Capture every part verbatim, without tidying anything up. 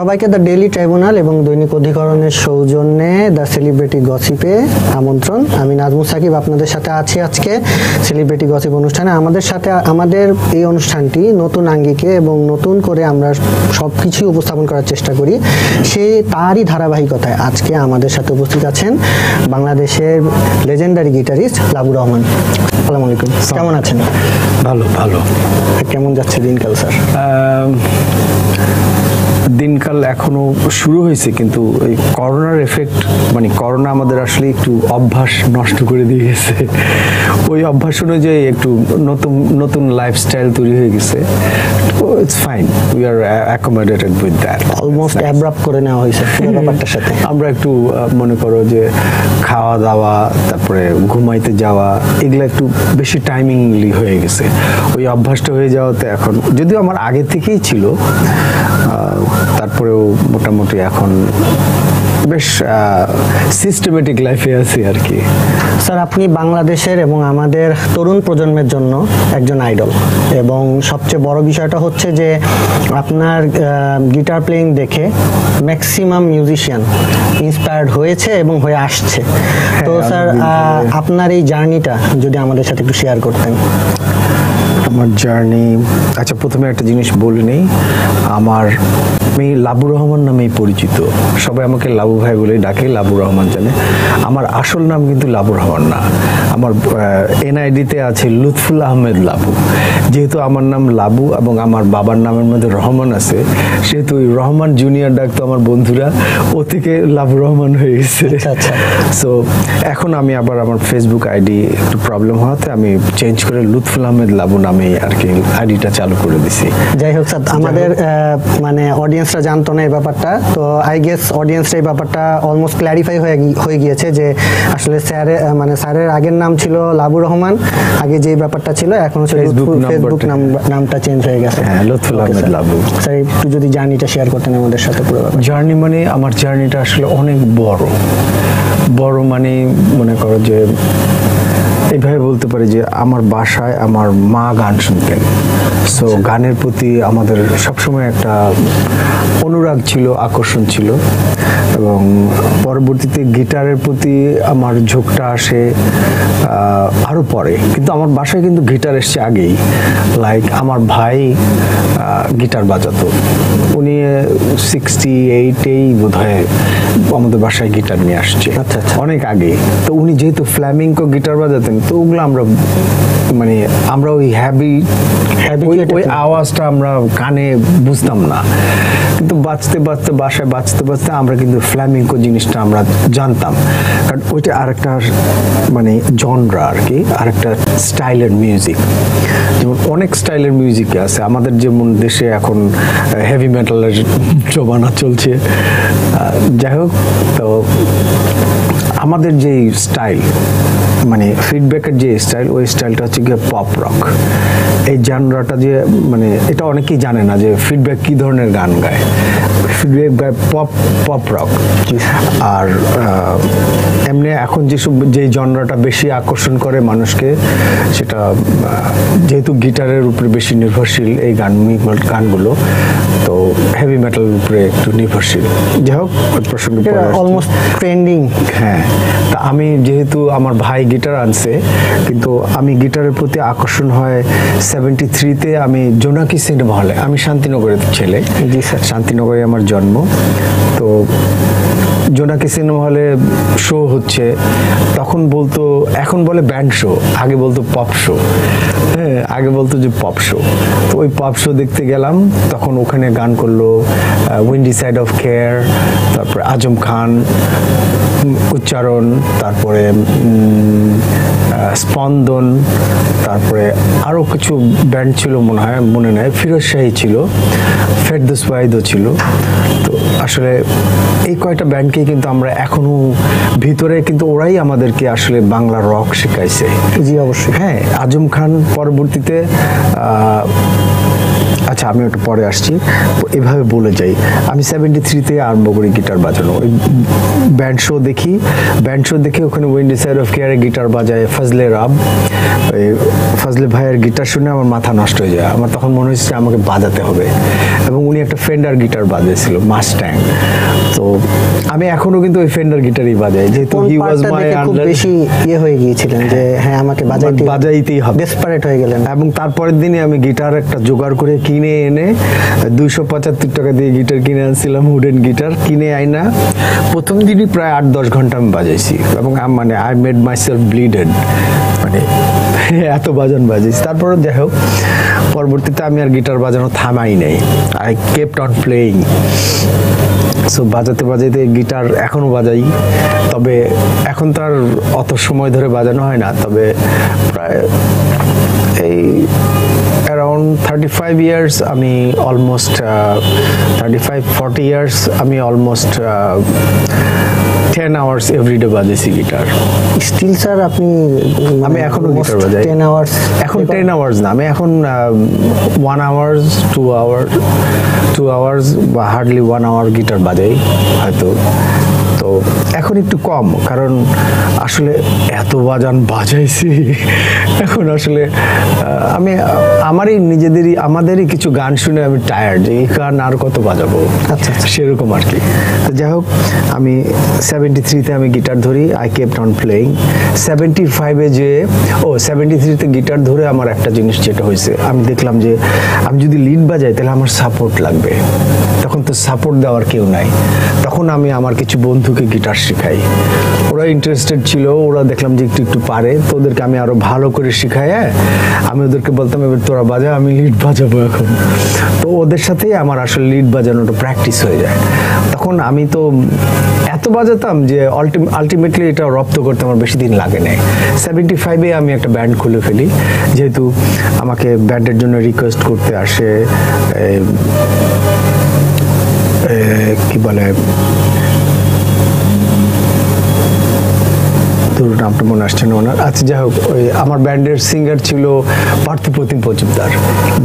সবাইকে the daily tribunal এবং দৈনিক অধিকরণের সৌজন্যে দ্য সেলিব্রিটি গসিপে আমন্ত্রণ। আমি নাজমুল সাকিব আপনাদের সাথে আছি আজকে সেলিব্রিটি গসিপ অনুষ্ঠানে। আমাদের সাথে আমাদের এই অনুষ্ঠানটি নতুন আঙ্গিকে এবং নতুন করে আমরা সব কিছুই উপস্থাপন করার চেষ্টা করি, সে তারই ধারাবাহিকতায় আজকে আমাদের সাথে উপস্থিত আছেন বাংলাদেশের লেজেন্ডারি গিটারিস্ট লাবু রহমান। আসসালামু আলাইকুম, কেমন আছেন? ভালো ভালো। কেমন যাচ্ছে দিনকাল স্যার? দিনকাল এখনো শুরু হয়েছে, কিন্তু এই করোনার এফেক্ট, মানে করোনা আমাদের আসলে একটু অভ্যাস নষ্ট করে দিয়ে গেছে। ওই অভ্যাস অনুযায়ী একটু নতুন নতুন লাইফস্টাইল তৈরি হয়ে গেছে। It's fine, we are accommodated with that. Almost abrupt করে নেওয়া হয়েছে ব্যাপারটার সাথে। আমরা একটু মনে করো যে খাওয়া দাওয়া, তারপরে ঘুমাইতে যাওয়া, এগুলো একটু বেশি টাইমিংলি হয়ে গেছে। ওই অভ্যাসটা হয়ে যাওয়াতে এখন, যদিও আমার আগে থেকেই ছিল, তারপরেও মোটামুটি এখন বেশ সিস্টেমেটিক লাইফে আছি আর কি। স্যার, আপনি বাংলাদেশের এবং আমাদের তরুণ প্রজন্মের জন্য একজন আইডল, এবং সবচেয়ে বড় বিষয়টা হচ্ছে যে আপনার গিটার প্লেইং দেখে ম্যাক্সিমাম মিউজিশিয়ান ইন্সপায়ার্ড হয়েছে এবং হয়ে আসছে। তো স্যার, আপনার এই জার্নিটা যদি আমাদের সাথে একটু শেয়ার করতেন। আমার জার্নি, আচ্ছা প্রথমে একটা জিনিস বলে নেই, আমার আমি লাবু রহমান নামেই পরিচিত, সবাই আমাকে লাবু ভাই বলেই ডাকে, লাবু রহমান জানে। আমার আসল নাম কিন্তু লাবু রহমান না, আমার এনআইডিতে আছে লুৎফুল্লাহ আহমেদ লাবু। যেহেতু আমার নাম লাবু এবং আমার বাবার নামের মধ্যে রহমান আছে, সেহেতু রহমান জুনিয়র ডাকতো আমার বন্ধুরা, ও থেকে লাবু রহমান হয়ে গেছে। সো এখন আমি আবার আমার ফেসবুক আইডি একটু প্রবলেম হওয়াতে আমি চেঞ্জ করে লুৎফুল্লাহ আহমেদ লাবু নামেই আর কি আইডিটা চালু করে দিছি। যাই হোক স্যার, আমাদের মানে অডিয়েন্স জানতো না এই ব্যাপারটা, তো আই গেস অডিয়েন্সটা এই ব্যাপারটা অলমোস্ট ক্ল্যারিফাই হয়ে গিয়েছে যে আসলে স্যারের মানে স্যারের আগের নাম ছিল লাবু রহমান, আগে যে ব্যাপারটা ছিল, এখন ফেসবুক নামটা চেঞ্জ হয়ে গেছে। হ্যাঁ, লুৎফুল আহমেদ লাবু। স্যার একটু যদি জার্নিটা শেয়ার করতেন আমাদের সাথে। পুরো জার্নি মানে আমার জার্নিটা আসলে অনেক বড় বড় মানে মনে করো যে এইভাবে বলতে পারি যে আমার বাসায় আমার মা গান শুনতেন। সো গানের প্রতি আমাদের সবসময় একটা অনুরাগ ছিল, আকর্ষণ ছিল, এবং পরবর্তীতে গিটারের প্রতি আমার ঝোঁকটা আসে আরও পরে। কিন্তু আমার বাসায় কিন্তু গিটার এসছে আগেই। লাইক আমার ভাই গিটার বাজাতো, উনি সিক্সটি এইটেই বোধ হয় আমাদের বাসায় গিটার নিয়ে আসছে, অনেক আগে। তো উনি যেহেতু ফ্ল্যামিঙ্গো গিটার বাজাতেন, তো ওগুলো আমরা মানে আমরা ওই হ্যাবি ওই আওয়াজটা আমরা কানে বুঝতাম না, কিন্তু বাঁচতে বাঁচতে বাসায় বাঁচতে বাঁচতে আমরা কিন্তু ফ্ল্যামিঙ্গো জিনিসটা আমরা জানতাম, কারণ ওইটা আরেকটা মানে জনরা আর কি, আরেকটা স্টাইলের মিউজিক। যেমন অনেক স্টাইলের মিউজিক আছে আমাদের, যেমন দেশে এখন হেভি মেটালের জমানা চলছে। যাই হোক, তো আমাদের যে স্টাইল মানে ফিডব্যাকের যে স্টাইল, ওই স্টাইলটা হচ্ছে গিয়ে পপ রক। এই জনরাটা যে মানে এটা অনেকেই জানে না যে ফিডব্যাক কী ধরনের গান গায়। ফিডব্যাক গায় পপ পপ রক। আর এমনি এখন যেসব যেই জনরাটা বেশি আকর্ষণ করে মানুষকে, সেটা যেহেতু গিটারের উপরে বেশি নির্ভরশীল এই গান গানগুলো, তো হেভি মেটালের উপরে একটু নির্ভরশীল। যাই হোক, প্রসঙ্গে অলমোস্ট ট্রেন্ডিং। হ্যাঁ, তা আমি যেহেতু আমার ভাই গিটার আনছে, কিন্তু আমি গিটারের প্রতি আকর্ষণ হয় সেভেন্টি থ্রিতে আমি জোনাকি সিনেমা হলে, আমি শান্তিনগরের ছেলে, শান্তিনগরে আমার জন্ম, তো জোনাকি সিনেমা হলে শো হচ্ছে, তখন বলতো, এখন বলে ব্যান্ড শো, আগে বলতো পপ শো। হ্যাঁ, আগে বলতো যে পপ শো। তো ওই পপ শো দেখতে গেলাম, তখন ওখানে গান করলো উইন্ডি সাইড অফ কেয়ার, তারপরে আজম খান, উচ্চারণ, তারপরে স্পন্দন, তারপরে আরও কিছু ব্যান্ড ছিল মনে হয়, মনে নেয়, ফিরোজশাহী ছিল, ফেরদৌস ওয়াহিদও ছিল। তো আসলে এই কয়টা ব্যান্ডকেই কিন্তু আমরা এখনও ভিতরে, কিন্তু ওরাই আমাদেরকে আসলে বাংলা রক শেখাইছে। জি অবশ্যই, হ্যাঁ। আজম খান পরবর্তীতে, আচ্ছা আমি ওটা পরে আসছি, এভাবে বলে যাই। আমি সেভেন্টি থ্রিতে আরম্ভ করি গিটার বাজানো, ওই ব্যান্ড শো দেখি, ব্যান্ড শো দেখে ওখানে উইন্ডি সাইড অফ কেয়ারে গিটার বাজায় ফজলে রাব, ফজলে ভাইয়ের গিটার শুনে আমার মাথা নষ্ট হয়ে যায়। আমার তখন মনে হচ্ছে আমাকে বাজাতে হবে, এবং উনি একটা ফেন্ডার গিটার বাজিয়েছিল, মাস্ট্যাং। তো আমি এখনও কিন্তু ওই ফেন্ডার গিটারই বাজাই, যেহেতু হি ওয়াজ মাই আন্ডার, বেশি ইয়ে হয়ে গিয়েছিলেন যে হ্যাঁ আমাকে বাজাইতে বাজাইতেই হবে, ডেসপারেট হয়ে গেলেন। এবং তারপরের দিনই আমি গিটার একটা জোগাড় করে কিনে এনে দুইশো পঁচাত্তর টাকা দিয়ে গিটার কিনে আনছিলাম, উডেন গিটার কিনে আইনা প্রথম দিনই প্রায় আট দশ ঘন্টা আমি বাজাইছি, এবং মানে I made myself bleeded, মানে এত বাজন বাজাইছি। তারপরে যাই হোক, পরবর্তীতে আমি আর গিটার বাজানো থামাই নাই, I kept on playing. So বাজাতে বাজাতে গিটার এখনও বাজাই, তবে এখন তো আর অত সময় ধরে বাজানো হয় না, তবে প্রায় এই অ্যারাউন্ড থার্টি ফাইভ ইয়ার্স আমি almost thirty five forty years আমি অলমোস্ট টেন আওয়ার্স এভরিডে বাজাইছি গিটার স্টিল। স্যার আপনি, আমি এখনও গিটার বাজাই টেন আওয়ার্স, এখন টেন আওয়ার্স না, আমি এখন one hours two hour two hours বা হার্ডলি ওয়ান আওয়ার গিটার বাজাই হয়তো। তো এখন একটু কম, কারণ আসলে এত বাজান বাজাইছি, এখন আসলে আমি আমারই নিজেদেরই আমাদেরই কিছু গান শুনে আমি টায়ার্ড, যে এই গান আর কত বাজাবো, আচ্ছা সেরকম আর কি। তো যাই হোক, আমি সেভেন্টি থ্রিতে আমি গিটার ধরি, I kept on playing. Seventy ফাইভে যে ও সেভেন্টি থ্রিতে গিটার ধরে আমার একটা জিনিস যেটা হয়েছে, আমি দেখলাম যে আমি যদি লিড বাজাই তাহলে আমার সাপোর্ট লাগবে, তখন তো সাপোর্ট দেওয়ার কেউ নাই, তখন আমি আমার কিছু বন্ধুকে গিটার শেখাই। ওরা ইন্টারেস্টেড ছিল, ওরা দেখলাম যে একটু একটু পারে, তো ওদেরকে আমি আরও ভালো করে শেখাই। আমি ওদেরকে বলতাম এবার তোরা বাজা, আমি লিড বাজাবো এখন। তো ওদের সাথেই আমার আসলে লিড বাজানোটা প্র্যাকটিস হয়ে যায়। তখন আমি তো এত বাজাতাম যে আলটিমেটলি এটা রপ্ত করতে আমার বেশি দিন লাগে নাই। সেভেন্টি ফাইভে আমি একটা ব্যান্ড খুলে ফেলি, যেহেতু আমাকে ব্যান্ডের জন্য রিকোয়েস্ট করতে আসে কি বলে, ধরুন নামটা মনে আসছে না ওনার, আচ্ছা যাই হোক, ওই আমার ব্যান্ডের সিঙ্গার ছিল পার্থপ্রতিম মজুমদার,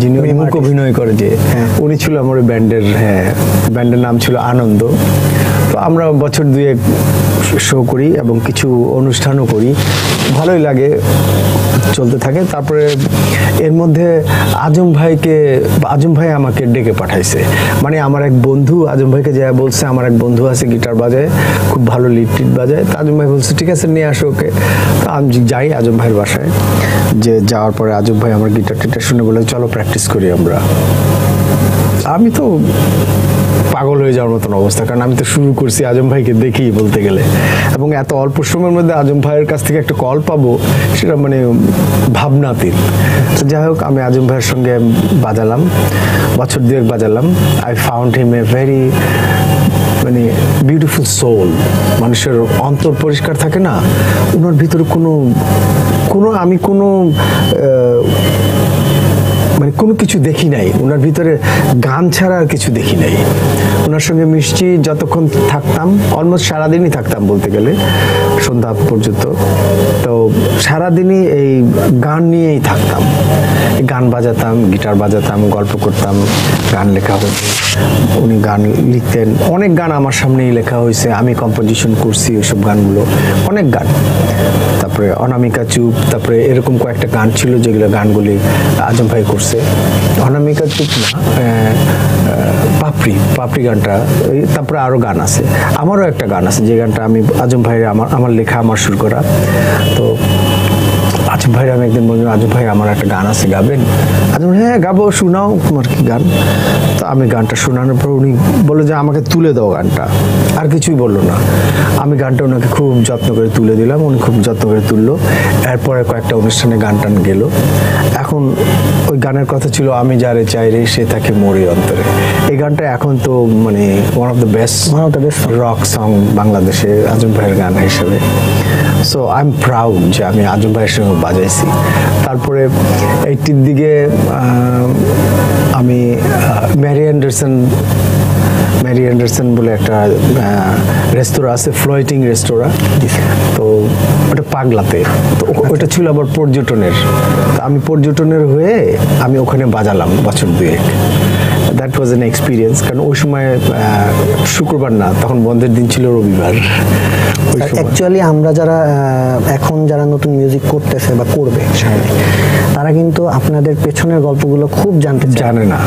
যিনি মুখ অভিনয় করে যে, উনি ছিল আমার ওই ব্যান্ডের, হ্যাঁ ব্যান্ডের নাম ছিল আনন্দ। তো আমরা বছর দুয়েক শো করি এবং কিছু অনুষ্ঠানও করি, ভালোই লাগে, চলতে থাকে। তারপরে এর মধ্যে আজম ভাইকে আজম ভাই আমাকে ডেকে পাঠাইছে, মানে আমার এক বন্ধু আজম ভাইকে যা বলছে, আমার এক বন্ধু আছে গিটার বাজায় খুব ভালো, লিড টিড বাজায়। তো আজম ভাই বলছে ঠিক আছে নিয়ে আসো ওকে। তো আমি যাই আজম ভাইয়ের বাসায়, যে যাওয়ার পরে আজম ভাই আমার গিটার টিটার শুনে বলে চলো প্র্যাকটিস করি আমরা। আমি তো পাগল হয়ে যাওয়ার মতন অবস্থা, কারণ আমি তো শুরু করছি আজম ভাইকে দেখি বলতে গেলে, এবং এত অল্প সময়ের মধ্যে আজম ভাইয়ের কাছ থেকে একটা কল পাবো সেটা মানে ভাবনাতীত। তো যাই হোক, আমি আজম ভাইয়ের সঙ্গে বাজালাম, বছর দুয়েক বাজালাম। I found him a very মানে বিউটিফুল সোল, মানুষের অন্তর পরিষ্কার থাকে না, ওনার ভিতরে কোনো কোনো আমি কোনো মানে কোনো কিছু দেখি নাই, ওনার ভিতরে গান ছাড়া আর কিছু দেখি নাই। ওনার সঙ্গে মিষ্টি যতক্ষণ থাকতাম, অলমোস্ট সারাদিনই থাকতাম বলতে গেলে, সন্ধ্যা পর্যন্ত। তো সারাদিনই এই গান নিয়েই থাকতাম, গান বাজাতাম, গিটার বাজাতাম, গল্প করতাম, গান লেখা হতো, উনি গান লিখতেন, অনেক গান আমার সামনেই লেখা হয়েছে, আমি কম্পোজিশন করছি ওইসব গানগুলো, অনেক গান। তারপরে অনামিকা চুপ, তারপরে এরকম কয়েকটা গান ছিল যেগুলো গানগুলি আজম ভাই করছে। অনামিকা চুপ না, পাপড়ি পাপড়ি গানটা, তারপরে আরও গান আছে, আমারও একটা গান আছে যে গানটা আমি আজম ভাইয়ের আমার আমার লেখা, আমার সুর করা। তো আজম ভাই আমি একদিন বললাম আজম ভাই আমার একটা গান আছে গাবেন আজম হ্যাঁ গাবো শোনাও তোমার কি গান তো আমি গানটা শোনানোর পর উনি বলে যে আমাকে তুলে দাও গানটা আর কিছুই বলল না আমি গানটা ওনাকে খুব যত্ন করে তুলে দিলাম উনি খুব যত্ন করে তুললো এরপর কয়েকটা অনুষ্ঠানে গানটান গেল এখন ওই গানের কথা ছিল আমি যারে চাই রে সে তাকে মরি অন্তরে এই গানটা এখন তো মানে one of the best one of the best rock song বাংলাদেশে আজম ভাইয়ের গান হিসেবে সো আই এম প্রাউড যে আমি আজম ভাইয়ের সঙ্গে বাজাইছি তারপরে এইটির দিকে আমি ম্যারি অ্যান্ডারসন ম্যারি অ্যান্ডারসন বলে একটা রেস্তোরাঁ আছে ফ্লোটিং রেস্তোরাঁ তো ওটা পাগলাতে তো ওটা ছিল আবার পর্যটনের তো আমি পর্যটনের হয়ে আমি ওখানে বাজালাম বছর দুয়েক That was an experience. কারণ ওই সময় শুক্রবার না তখন বন্ধের দিন ছিল রবিবার অ্যাকচুয়ালি আমরা যারা এখন যারা নতুন মিউজিক করতেছে বা করবে তারা কিন্তু আপনাদের পেছনের গল্পগুলো খুব জানতে জানে না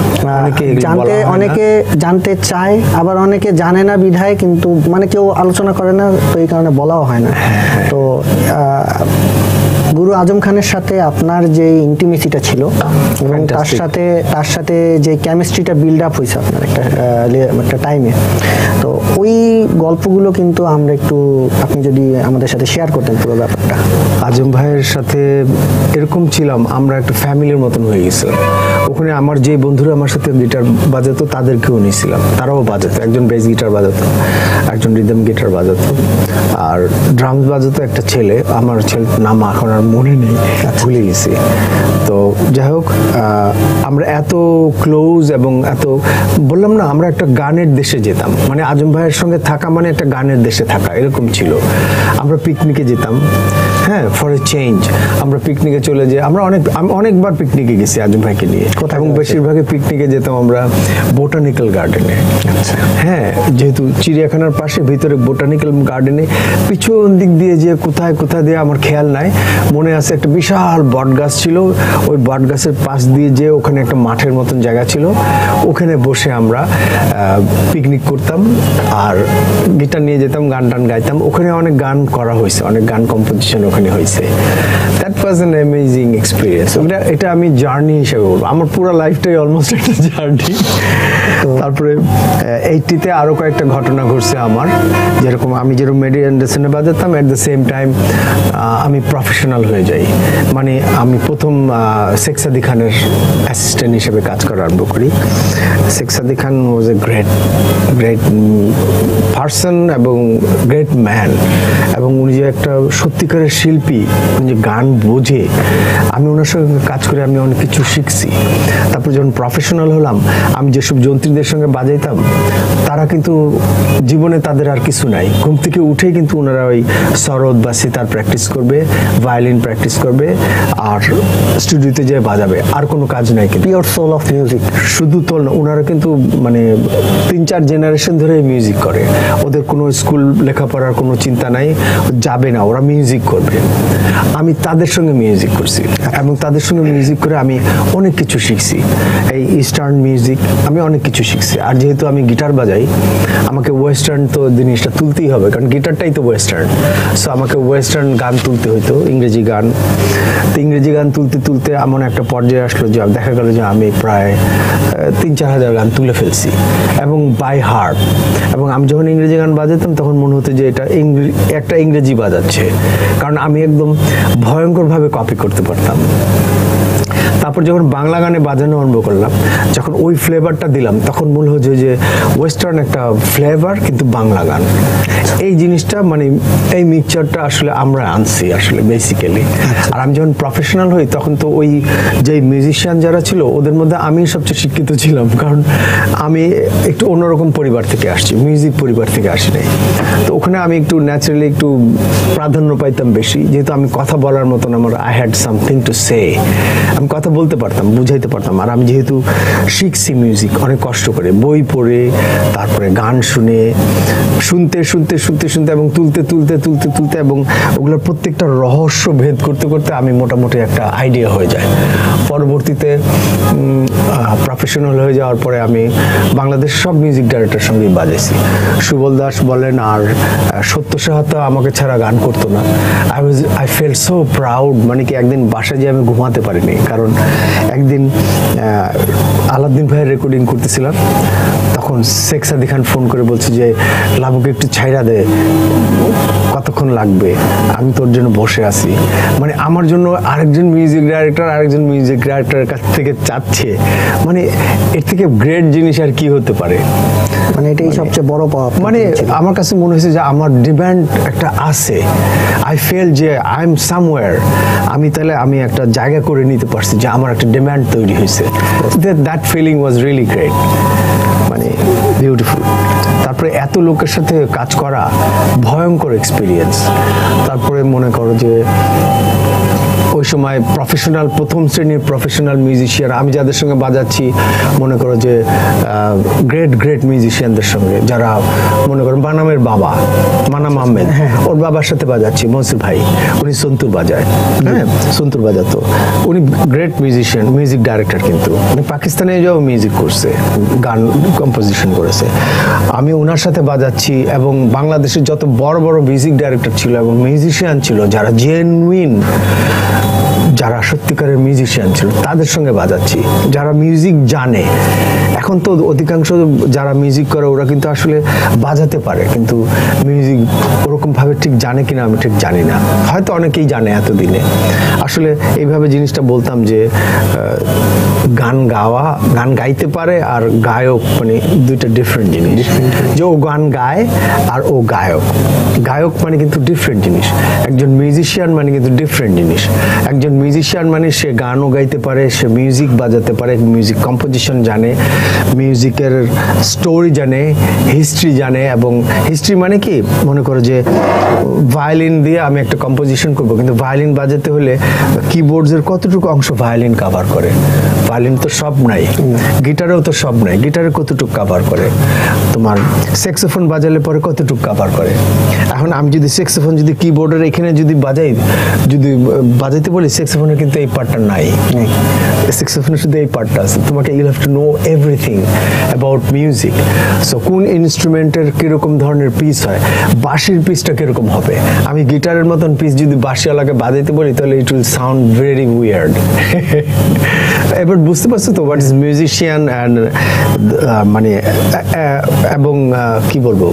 জানতে অনেকে জানতে চায় আবার অনেকে জানে না বিধায় কিন্তু মানে কেউ আলোচনা করে না তো এই কারণে বলাও হয় না তো গুরু আজম খানের সাথে আপনার যে ইন্টিমেসিটা ছিল এবং তার সাথে তার সাথে যে কেমিস্ট্রিটা বিল্ড আপ হয়েছে আপনার একটা একটা টাইমে তো ওই গল্পগুলো কিন্তু আমরা একটু আপনি যদি আমাদের সাথে শেয়ার করতেন পুরো ব্যাপারটা আজম ভাইয়ের সাথে এরকম ছিলাম আমরা একটা ফ্যামিলির মতন হয়ে গেছিলাম ওখানে আমার যে বন্ধুরা আমার সাথে গিটার বাজাতো তাদেরকেও নিয়েছিলাম তারাও বাজাতো একজন বেস গিটার বাজাতো একজন রিদম গিটার বাজাতো আর ড্রামস বাজাতো একটা ছেলে আমার ছেলে নাম এখন আর মনে নেই ভুলে গেছি তো যাই হোক আমরা এত ক্লোজ এবং এত বললাম না আমরা একটা গানের দেশে যেতাম মানে আজম ভাইয়ের সঙ্গে থাকা মানে একটা গানের দেশে থাকা এরকম ছিল আমরা পিকনিকে যেতাম হ্যাঁ ফর এ চেঞ্জ আমরা পিকনিকে চলে যাই আমরা অনেক অনেকবার পিকনিকে গেছি আজম ভাইকে নিয়ে এবং বেশিরভাগই পিকনিকে যেতাম আমরা বোটানিক্যাল গার্ডেনে হ্যাঁ যেহেতু চিড়িয়াখানার পাশে ভিতরে বোটানিক্যাল গার্ডেনে পিছন দিক দিয়ে যে কোথায় কোথায় দিয়ে আমার খেয়াল নাই মনে আছে একটা বিশাল বটগাছ ছিল ওই বটগাছের পাশ দিয়ে যে ওখানে একটা মাঠের মতন জায়গা ছিল ওখানে বসে আমরা পিকনিক করতাম আর গিটার নিয়ে যেতাম গান টান গাইতাম ওখানে অনেক গান করা হয়েছে অনেক গান কম্পোজিশন ওখানে হয়েছে that was an amazing experience এটা এটা আমি জার্নি হিসেবে বলবো আমার পুরো লাইফটাই অলমোস্ট একটা জার্নি তারপরে এইটিতে আরও কয়েকটা ঘটনা ঘটছে আমার যেরকম আমি যেরকম মেডি অ্যান্ডারসনে বাজাতাম অ্যাট দ্য সেম টাইম আমি প্রফেশনাল হয়ে যাই মানে আমি প্রথম শেখ সাদি খানের অ্যাসিস্ট্যান্ট হিসেবে কাজ করা আরম্ভ করি Sheikh Sadi Khan was a great great person এবং গ্রেট ম্যান এবং উনি যে একটা সত্যিকারের শিল্পী উনি যে গান বোঝে আমি ওনার সঙ্গে কাজ করে আমি অনেক কিছু শিখছি তারপর যখন প্রফেশনাল হলাম আমি যেসব যন্ত্রীদের সঙ্গে বাজাইতাম তারা কিন্তু জীবনে তাদের আর কিছু নাই ঘুম থেকে উঠেই কিন্তু ওনারা ওই সরোদ বা সিতার প্র্যাকটিস করবে ভায়োলিন প্র্যাকটিস করবে আর স্টুডিওতে যেয়ে বাজাবে আর কোনো কাজ নাই কিন্তু পিওর সোল অফ মিউজিক শুধু তোল না ওনারা কিন্তু মানে তিন চার জেনারেশন ধরে মিউজিক করে ওদের কোনো স্কুল লেখাপড়ার কোনো চিন্তা নাই যাবে না ওরা মিউজিক করবে আমি তাদের সঙ্গে মিউজিক করছি এবং তাদের সঙ্গে মিউজিক করে আমি অনেক কিছু শিখছি এই ইস্টার্ন মিউজিক আমি অনেক কিছু শিখছি আর যেহেতু আমি গিটার বাজাই আমাকে ওয়েস্টার্ন তো জিনিসটা তুলতেই হবে কারণ গিটারটাই তো ওয়েস্টার্ন সো আমাকে ওয়েস্টার্ন গান তুলতে হইতো ইংরেজি গান তো ইংরেজি গান তুলতে তুলতে এমন একটা পর্যায়ে আসলো যে দেখা গেল যে আমি প্রায় তিন চার হাজার গান তুলে ফেলছি এবং বাই হার্ট এবং আমি যখন ইংরেজি গান বাজাতাম তখন মনে হতো যে এটা একটা ইংরেজি বাজাচ্ছে কারণ আমি একদম ভয়ঙ্করভাবে কপি করতে পারতাম তারপর যখন বাংলা গানে বাজানো আরম্ভ করলাম যখন ওই ফ্লেভারটা দিলাম তখন মনে হচ্ছে যে ওয়েস্টার্ন একটা ফ্লেভার কিন্তু বাংলা গান এই জিনিসটা মানে এই মিক্সচারটা আসলে আমরা আনছি আসলে বেসিক্যালি আর আমি যখন প্রফেশনাল হই তখন তো ওই যে মিউজিশিয়ান যারা ছিল ওদের মধ্যে আমি সবচেয়ে শিক্ষিত ছিলাম কারণ আমি একটু অন্যরকম পরিবার থেকে আসছি মিউজিক পরিবার থেকে আসি নাই তো ওখানে আমি একটু ন্যাচারালি একটু প্রাধান্য পাইতাম বেশি যেহেতু আমি কথা বলার মতন আমার I had something to say আমি কথা বলতে পারতাম, বুঝাইতে পারতাম। আর আমি যেহেতু শিখছি মিউজিক অনেক কষ্ট করে, বই পড়ে, তারপরে গান শুনে, শুনতে শুনতে শুনতে শুনতে এবং তুলতে তুলতে তুলতে তুলতে এবং ওগুলোর প্রত্যেকটা রহস্য ভেদ করতে করতে আমি মোটামুটি একটা আইডিয়া হয়ে যায়। পরবর্তীতে প্রফেশনাল হয়ে যাওয়ার পরে আমি বাংলাদেশ সব মিউজিক ডাইরেক্টরের সঙ্গেই বাজাইছি। সুবল দাস বলেন, আর সত্য সাহা তো আমাকে ছাড়া গান করতো না। I was I feel so proud, মানে কি একদিন বাসায় যে আমি ঘুমাতে পারিনি, কারণ একদিন আলাউদ্দিন ভাইয়ের রেকর্ডিং করতেছিলাম, তখন শেখ সাদি খান ফোন করে বলছে যে লাবুকে একটু ছাইড়া দে, কতক্ষণ লাগবে, আমি তোর জন্য বসে আছি। মানে আমার জন্য আরেকজন মিউজিক ডাইরেক্টর আরেকজন মিউজিক ডাইরেক্টরের কাছ থেকে চাচ্ছে, মানে এর থেকে গ্রেট জিনিস আর কি হতে পারে। মানে এটাই সবচেয়ে বড় পাওয়া। মানে আমার কাছে মনে হয়েছে যে আমার ডিমান্ড একটা আছে, আই ফিল যে আই এম সামওয়্যার, আমি তাহলে আমি একটা জায়গা করে নিতে পারছি, যে আমার একটা ডিমান্ড তৈরি হয়েছে। That feeling was really great, মানে বিউটিফুল। তারপরে এত লোকের সাথে কাজ করা ভয়ঙ্কর এক্সপিরিয়েন্স। তারপরে মনে করো যে ওই সময় প্রফেশনাল প্রথম শ্রেণীর প্রফেশনাল মিউজিশিয়ান, আমি যাদের সঙ্গে বাজাচ্ছি মনে করো যে গ্রেট গ্রেট মিউজিশিয়ানদের সঙ্গে, যারা মনে করো মানামের বাবা মানাম আহমেদ, ওর বাবার সাথে বাজাচ্ছি, মনসুর ভাই, উনি সন্তুর বাজায়, হ্যাঁ সন্তুর বাজাতো, উনি গ্রেট মিউজিশিয়ান মিউজিক ডাইরেক্টর, কিন্তু উনি পাকিস্তানে যাও মিউজিক করছে, গান কম্পোজিশন করেছে। আমি ওনার সাথে বাজাচ্ছি এবং বাংলাদেশের যত বড় বড় মিউজিক ডাইরেক্টর ছিল এবং মিউজিশিয়ান ছিল যারা জেনুইন, যারা সত্যিকারের মিউজিশিয়ান ছিল, তাদের সঙ্গে বাজাচ্ছি, যারা মিউজিক জানে। এখন তো অধিকাংশ যারা মিউজিক করে ওরা কিন্তু আসলে বাজাতে পারে, কিন্তু মিউজিক ওরকমভাবে ঠিক জানে কিনা আমি ঠিক জানি না, হয়তো অনেকেই জানে এতদিনে। আসলে এইভাবে জিনিসটা বলতাম যে গান গাওয়া, গান গাইতে পারে আর গায়ক, মানে দুইটা ডিফারেন্ট জিনিস। যে ও গান গায় আর ও গায়ক, গায়ক মানে কিন্তু ডিফারেন্ট জিনিস, একজন মিউজিশিয়ান মানে কিন্তু ডিফারেন্ট জিনিস। একজন মিউজিশিয়ান মানে সে গানও গাইতে পারে, সে মিউজিক বাজাতে পারে, মিউজিক কম্পোজিশন জানে, মিউজিকের স্টোরি জানে, হিস্ট্রি জানে। এবং হিস্ট্রি মানে কি, মনে করো যে ভায়োলিন দিয়ে আমি একটা কম্পোজিশন করব, কিন্তু ভায়োলিন বাজাতে হলে কিবোর্ডসের কতটুকু অংশ ভায়োলিন কভার করে, ভায়োলিন তো সব নাই, গিটারেও তো সব নাই, গিটারে কতটুকু কভার করে, তোমার স্যাক্সোফোন বাজালে পরে কতটুকু কভার করে। এখন আমি যদি স্যাক্সোফোন যদি কিবোর্ডের এখানে যদি বাজাই, যদি বাজাইতে বলি, স্যাক্সোফোনের কিন্তু এই পার্টটা নাই, স্যাক্সোফোনের শুধু এই পার্টটা আছে। তোমাকে you have to know everything about music. So কোন ইনস্ট্রুমেন্টের কীরকম ধরনের পিস হয়, বাঁশির পিসটা কীরকম হবে, আমি গিটারের মতন পিস যদি বাঁশিওয়ালাকে বাজাইতে বলি তাহলে it will sound very weird. এবার বুঝতে পারছো তো হোয়াট ইজ মিউজিশিয়ান অ্যান্ড, মানে এবং কি বলবো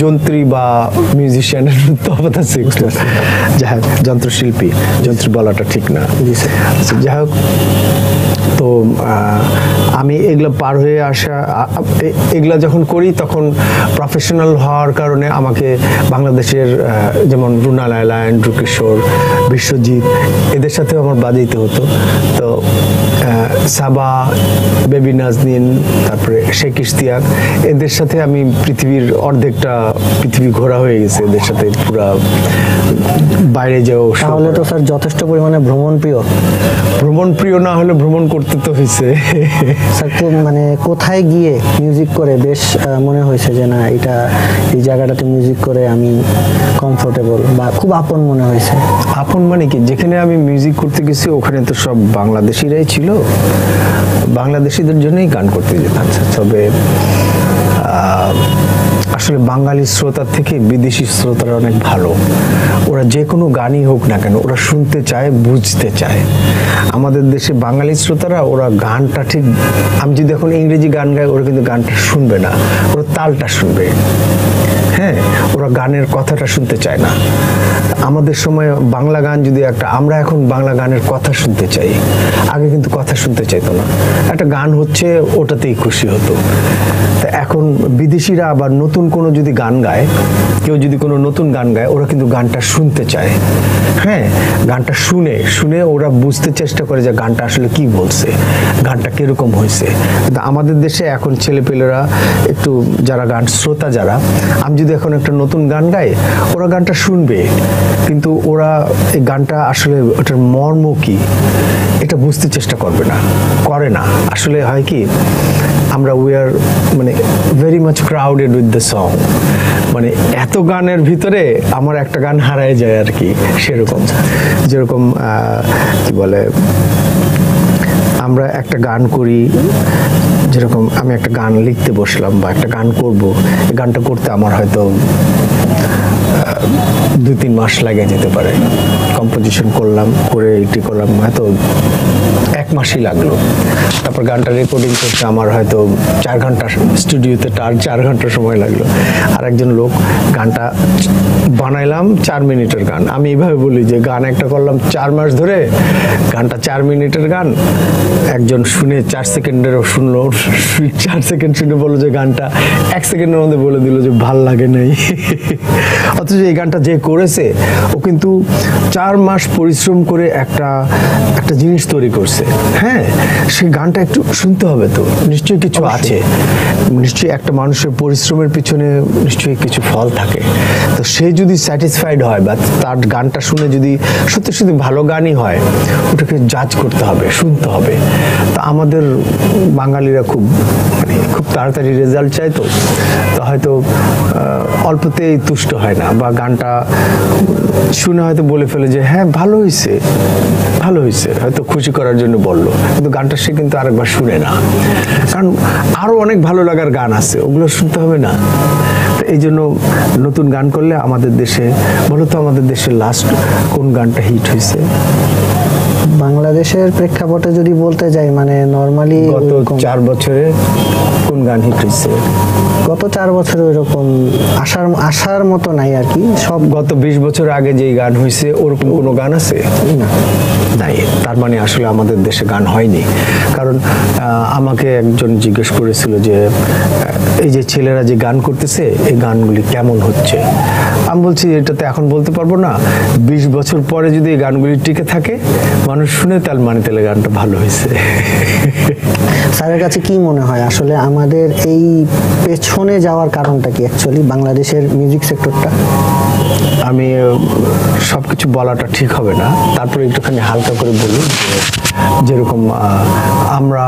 যন্ত্রী বা মিউজিশিয়ানের তফাৎ আছে। যাই হোক, যন্ত্রশিল্পী, যন্ত্রী বলাটা ঠিক না, যাই হোক। তো আমি এগুলো পার হয়ে আসা, এগুলো যখন করি তখন প্রফেশনাল হওয়ার কারণে আমাকে বাংলাদেশের যেমন রুনা লায়লা, অ্যান্ড্রু কিশোর, বিশ্বজিৎ, এদের সাথেও আমার বাজাইতে হতো। তো সাবা, বেবি নাজনীন, তারপরে শেখ ইস্তিয়াক, এদের সাথে আমি পৃথিবীর অর্ধেকটা পৃথিবী ঘোরা হয়ে গেছে এদের সাথে, পুরা বাইরে যাও। তাহলে তো স্যার যথেষ্ট পরিমাণে ভ্রমণ প্রিয়। ভ্রমণ প্রিয় না হলে ভ্রমণ করতে তো হয়েছে। মানে কোথায় গিয়ে মিউজিক করে বেশ মনে হয়েছে যে না এটা এই জায়গাটাতে মিউজিক করে আমি কমফোর্টেবল বা খুব আপন মনে হয়েছে? আপন মানে কি, যেখানে আমি মিউজিক করতে গেছি ওখানে তো সব বাংলাদেশিরাই ছিল, বাংলাদেশিদের জন্যই গান করতে যেতাম। তবে আসলে বাঙালি শ্রোতার থেকে বিদেশি শ্রোতারা অনেক ভালো, ওরা যে কোনো গানই হোক না কেন ওরা শুনতে চায়, বুঝতে চায়। আমাদের দেশে বাঙালি শ্রোতারা ওরা গানটা ঠিক, আমি যদি এখন ইংরেজি গান গাই ওরা কিন্তু গানটা শুনবে না, ওরা তালটা শুনবে, হ্যাঁ ওরা গানের কথাটা শুনতে চায় না। আমাদের সময় বাংলা গান যদি একটা, আমরা এখন বাংলা গানের কথা শুনতে চাই, আগে কিন্তু কথা শুনতে চাইতো না, একটা গান হচ্ছে ওটাতেই খুশি হতো। তা এখন বিদেশিরা আবার নতুন কোনো যদি গান গায়, কেউ যদি কোনো নতুন গান গায় ওরা কিন্তু গানটা শুনতে চায়, হ্যাঁ গানটা শুনে শুনে ওরা বুঝতে চেষ্টা করে যে গানটা আসলে কি বলছে, গানটা কীরকম হয়েছে। কিন্তু আমাদের দেশে এখন ছেলেপেলেরা একটু, যারা গান শ্রোতা, যারা আমি যদি এখন একটা নতুন গান গায়, ওরা গানটা শুনবে, কিন্তু ওরা এই গানটা আসলে ওটার মর্ম কি এটা বুঝতে চেষ্টা করবে না, করে না। আসলে হয় কি আমরা উই আর মানে very much crowded with the song, মানে এত গানের ভিতরে আমার একটা গান হারায় যায় আর কি, সেরকম। যেরকম কি বলে আমরা একটা গান করি, যেরকম আমি একটা গান লিখতে বসলাম বা একটা গান করব, এই গানটা করতে আমার হয়তো দুই তিন মাস লাগে যেতে পারে, কম্পোজিশন করলাম, করে এটি করলাম, হয়তো এক মাসই লাগলো। তারপর গানটা রেকর্ডিং করতে আমার হয়তো চার ঘন্টা স্টুডিওতে তার চার ঘন্টা সময় লাগলো। আর একজন লোক গানটা বানাইলাম চার মিনিটের গান, আমি এইভাবে বলি যে গান একটা করলাম চার মাস ধরে, গানটা চার মিনিটের গান, একজন শুনে চার সেকেন্ডেরও শুনলো, চার সেকেন্ড শুনে বললো যে গানটা এক সেকেন্ডের মধ্যে বলে দিল যে ভাল লাগে নাই। অথচ এই গানটা যে করেছে ও কিন্তু চার মাস পরিশ্রম করে একটা একটা জিনিস তৈরি করছে। হ্যাঁ, সেই গানটা একটু শুনতে হবে, তো নিশ্চয়ই কিছু আছে, নিশ্চয়ই একটা মানুষের পরিশ্রমের পিছনে নিশ্চয়ই কিছু ফল থাকে। তো সে যদি স্যাটিসফাইড হয় বা তার গানটা শুনে যদি সত্যি সত্যি ভালো গানই হয়, ওটাকে জাজ করতে হবে, শুনতে হবে। তা আমাদের বাঙালিরা খুব মানে খুব তাড়াতাড়ি রেজাল্ট চায়, তো হয়তো অল্পতেই তুষ্ট হয় না, বা গানটা শুনে হয়তো বলে ফেলে যে হ্যাঁ ভালো হয়েছে ভালো হয়েছে, হয়তো খুশি করার জন্য বললো, কিন্তু গানটা সে কিন্তু আরেকবার শুনে না, কারণ আরো অনেক ভালো লাগার গান আছে, ওগুলো শুনতে হবে না। এই জন্য নতুন গান করলে আমাদের দেশে, বলো তো আমাদের দেশে লাস্ট কোন গানটা হিট হয়েছে? বাংলাদেশের প্রেক্ষাপটে যদি বলতে যাই, মানে নর্মালি গত চার বছরে কোন গান হিট হয়েছে? গত চার বছরে ওইরকম আসার আসার মতো নাই আর কি। সব গত বিশ বছর আগে যেই গান হয়েছে ওরকম কোনো গান আছে না। তাই তার মানে আসলে আমাদের দেশে গান হয়নি। কারণ আমাকে একজন জিজ্ঞেস করেছিল যে এই যে ছেলেরা যে গান করতেছে এই গানগুলি কেমন হচ্ছে, আমি বলছি এটা তো এখন বলতে পারবো না, বিশ বছর পরে যদি এই গানগুলি টিকে থাকে মানুষ শুনে তাল মানে তাহলে গানটা ভালো হয়েছে। স্যারের কাছে কি মনে হয় আসলে আমাদের এই পেছনে যাওয়ার কারণটা কি অ্যাকচুয়ালি বাংলাদেশের মিউজিক সেক্টরটা? আমি সবকিছু বলাটা ঠিক হবে না, তারপরে একটুখানি হালকা করে বলি। যেরকম আমরা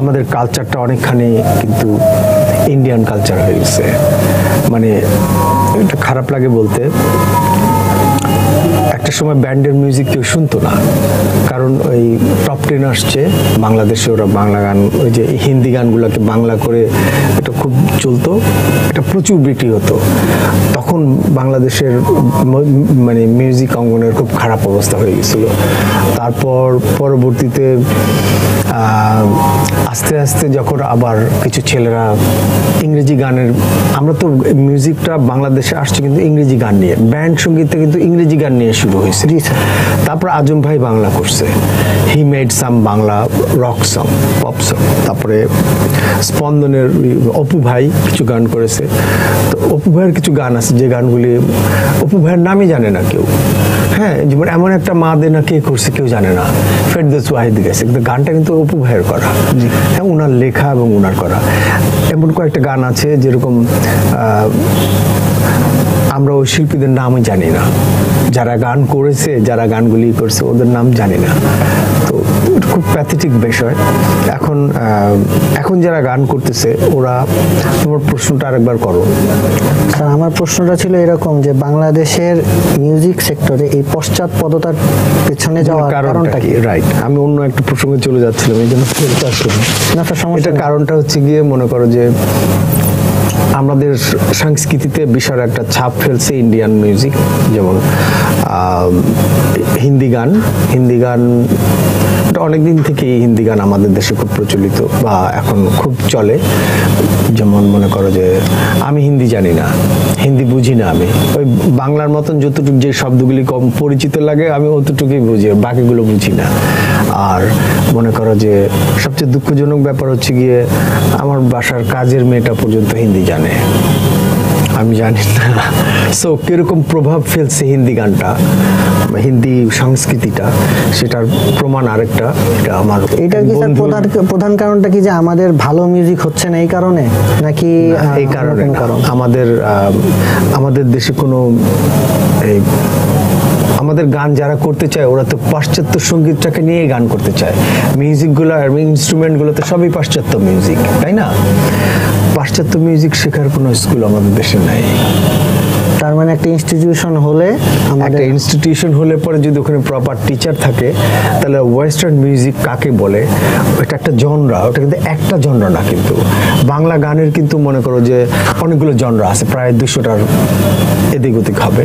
আমাদের কালচারটা অনেকখানি কিন্তু ইন্ডিয়ান কালচার হয়ে গেছে, মানে এটা খারাপ লাগে বলতে, একটা সময় ব্যান্ডের মিউজিক কেউ শুনতো না, কারণ ওই টপ টেন আসছে বাংলাদেশে, ওরা বাংলা গান, ওই যে হিন্দি গানগুলোকে বাংলা করে এটা খুব চলতো, এটা প্রচুর বিক্রি হতো। তখন বাংলাদেশের মানে মিউজিক অঙ্গনের খুব খারাপ অবস্থা হয়ে গেছিলো। তারপর পরবর্তীতে আস্তে আস্তে যখন আবার কিছু ছেলেরা ইংরেজি গানের, আমরা তো মিউজিকটা বাংলাদেশে আসছে কিন্তু ইংরেজি গান নিয়ে, ব্যান্ড সঙ্গীতটা কিন্তু ইংরেজি গান নিয়ে শুরু হয়েছে। তারপর আজম ভাই বাংলা করছে, he made some Bangla rock song, pop song. তারপরে স্পন্দনের অপু ভাই কিছু গান করেছে। তো অপু ভাইয়ের কিছু গান আছে যে গানগুলি অপু ভাইয়ের নামই জানে না কেউ। হ্যাঁ, যেমন এমন একটা মা দে না কে করছে কেউ জানে না, ফেরদৌস ওয়াহিদ গেছে, কিন্তু গানটা কিন্তু অপু ভাইয়ের করা, হ্যাঁ ওনার লেখা এবং ওনার করা। এমন কয়েকটা গান আছে যেরকম আমরা ওই শিল্পীদের নামই জানি না, যারা গান করেছে, যারা গানগুলি করছে ওদের নাম জানি না। তো খুব প্যাথেটিক বিষয়। এখন এখন যারা গান করতেছে ওরা, তোমার প্রশ্নটা আরেকবার করো। স্যার আমার প্রশ্নটা ছিল এরকম যে বাংলাদেশের মিউজিক সেক্টরে এই পশ্চাৎপদতার পেছনে যাওয়ার কারণটা কি? রাইট, আমি অন্য একটা প্রসঙ্গে চলে যাচ্ছিলাম, এই জন্য ফেরত আসলাম না। তার সমস্যার কারণটা হচ্ছে গিয়ে মনে করো যে আমাদের সংস্কৃতিতে বিশাল একটা ছাপ ফেলছে ইন্ডিয়ান মিউজিক, যেমন হিন্দি গান। হিন্দি গান অনেকদিন থেকেই হিন্দি গান আমাদের দেশে খুব প্রচলিত বা এখন খুব চলে। যেমন মনে করো যে আমি হিন্দি জানি না, হিন্দি বুঝি না, আমি ওই বাংলার মতন যতটুকু যে শব্দগুলি কম পরিচিত লাগে আমি অতটুকুই বুঝি, বাকিগুলো বুঝি না। আর মনে করো যে সবচেয়ে দুঃখজনক ব্যাপার হচ্ছে গিয়ে আমার বাসার কাজের মেয়েটা পর্যন্ত হিন্দি জানে, আমি জানি না সো কিরকম প্রভাব ফেলছে হিন্দি গানটা, হিন্দি সংস্কৃতিটা, সেটার প্রমাণ আরেকটা। এটা আমার এটা কি প্রধান প্রধান কারণটা কি যে আমাদের ভালো মিউজিক হচ্ছে না এই কারণে, নাকি এই কারণে আমাদের আমাদের দেশে কোনো এই আমাদের গান যারা করতে চায় ওরা তো পাশ্চাত্য সঙ্গীতটাকে নিয়ে গান করতে চায়, মিউজিকগুলো আর ইনস্ট্রুমেন্টগুলো তো সবই পাশ্চাত্য মিউজিক, তাই না? পাশ্চাত্য মিউজিক শেখার কোনো স্কুল আমাদের দেশে নাই। তার মানে একটা ইনস্টিটিউশন হলে একটা ইনস্টিটিউশন হলে পরে যদি ওখানে প্রপার টিচার থাকে তাহলে ওয়েস্টার্ন মিউজিক কাকে বলে, এটা একটা জনরা, ওটা কিন্তু একটা জনরা না। কিন্তু বাংলা গানের কিন্তু মনে করো যে অনেকগুলো জনরা আছে, প্রায় দুশোটার এদিক ওদিক হবে,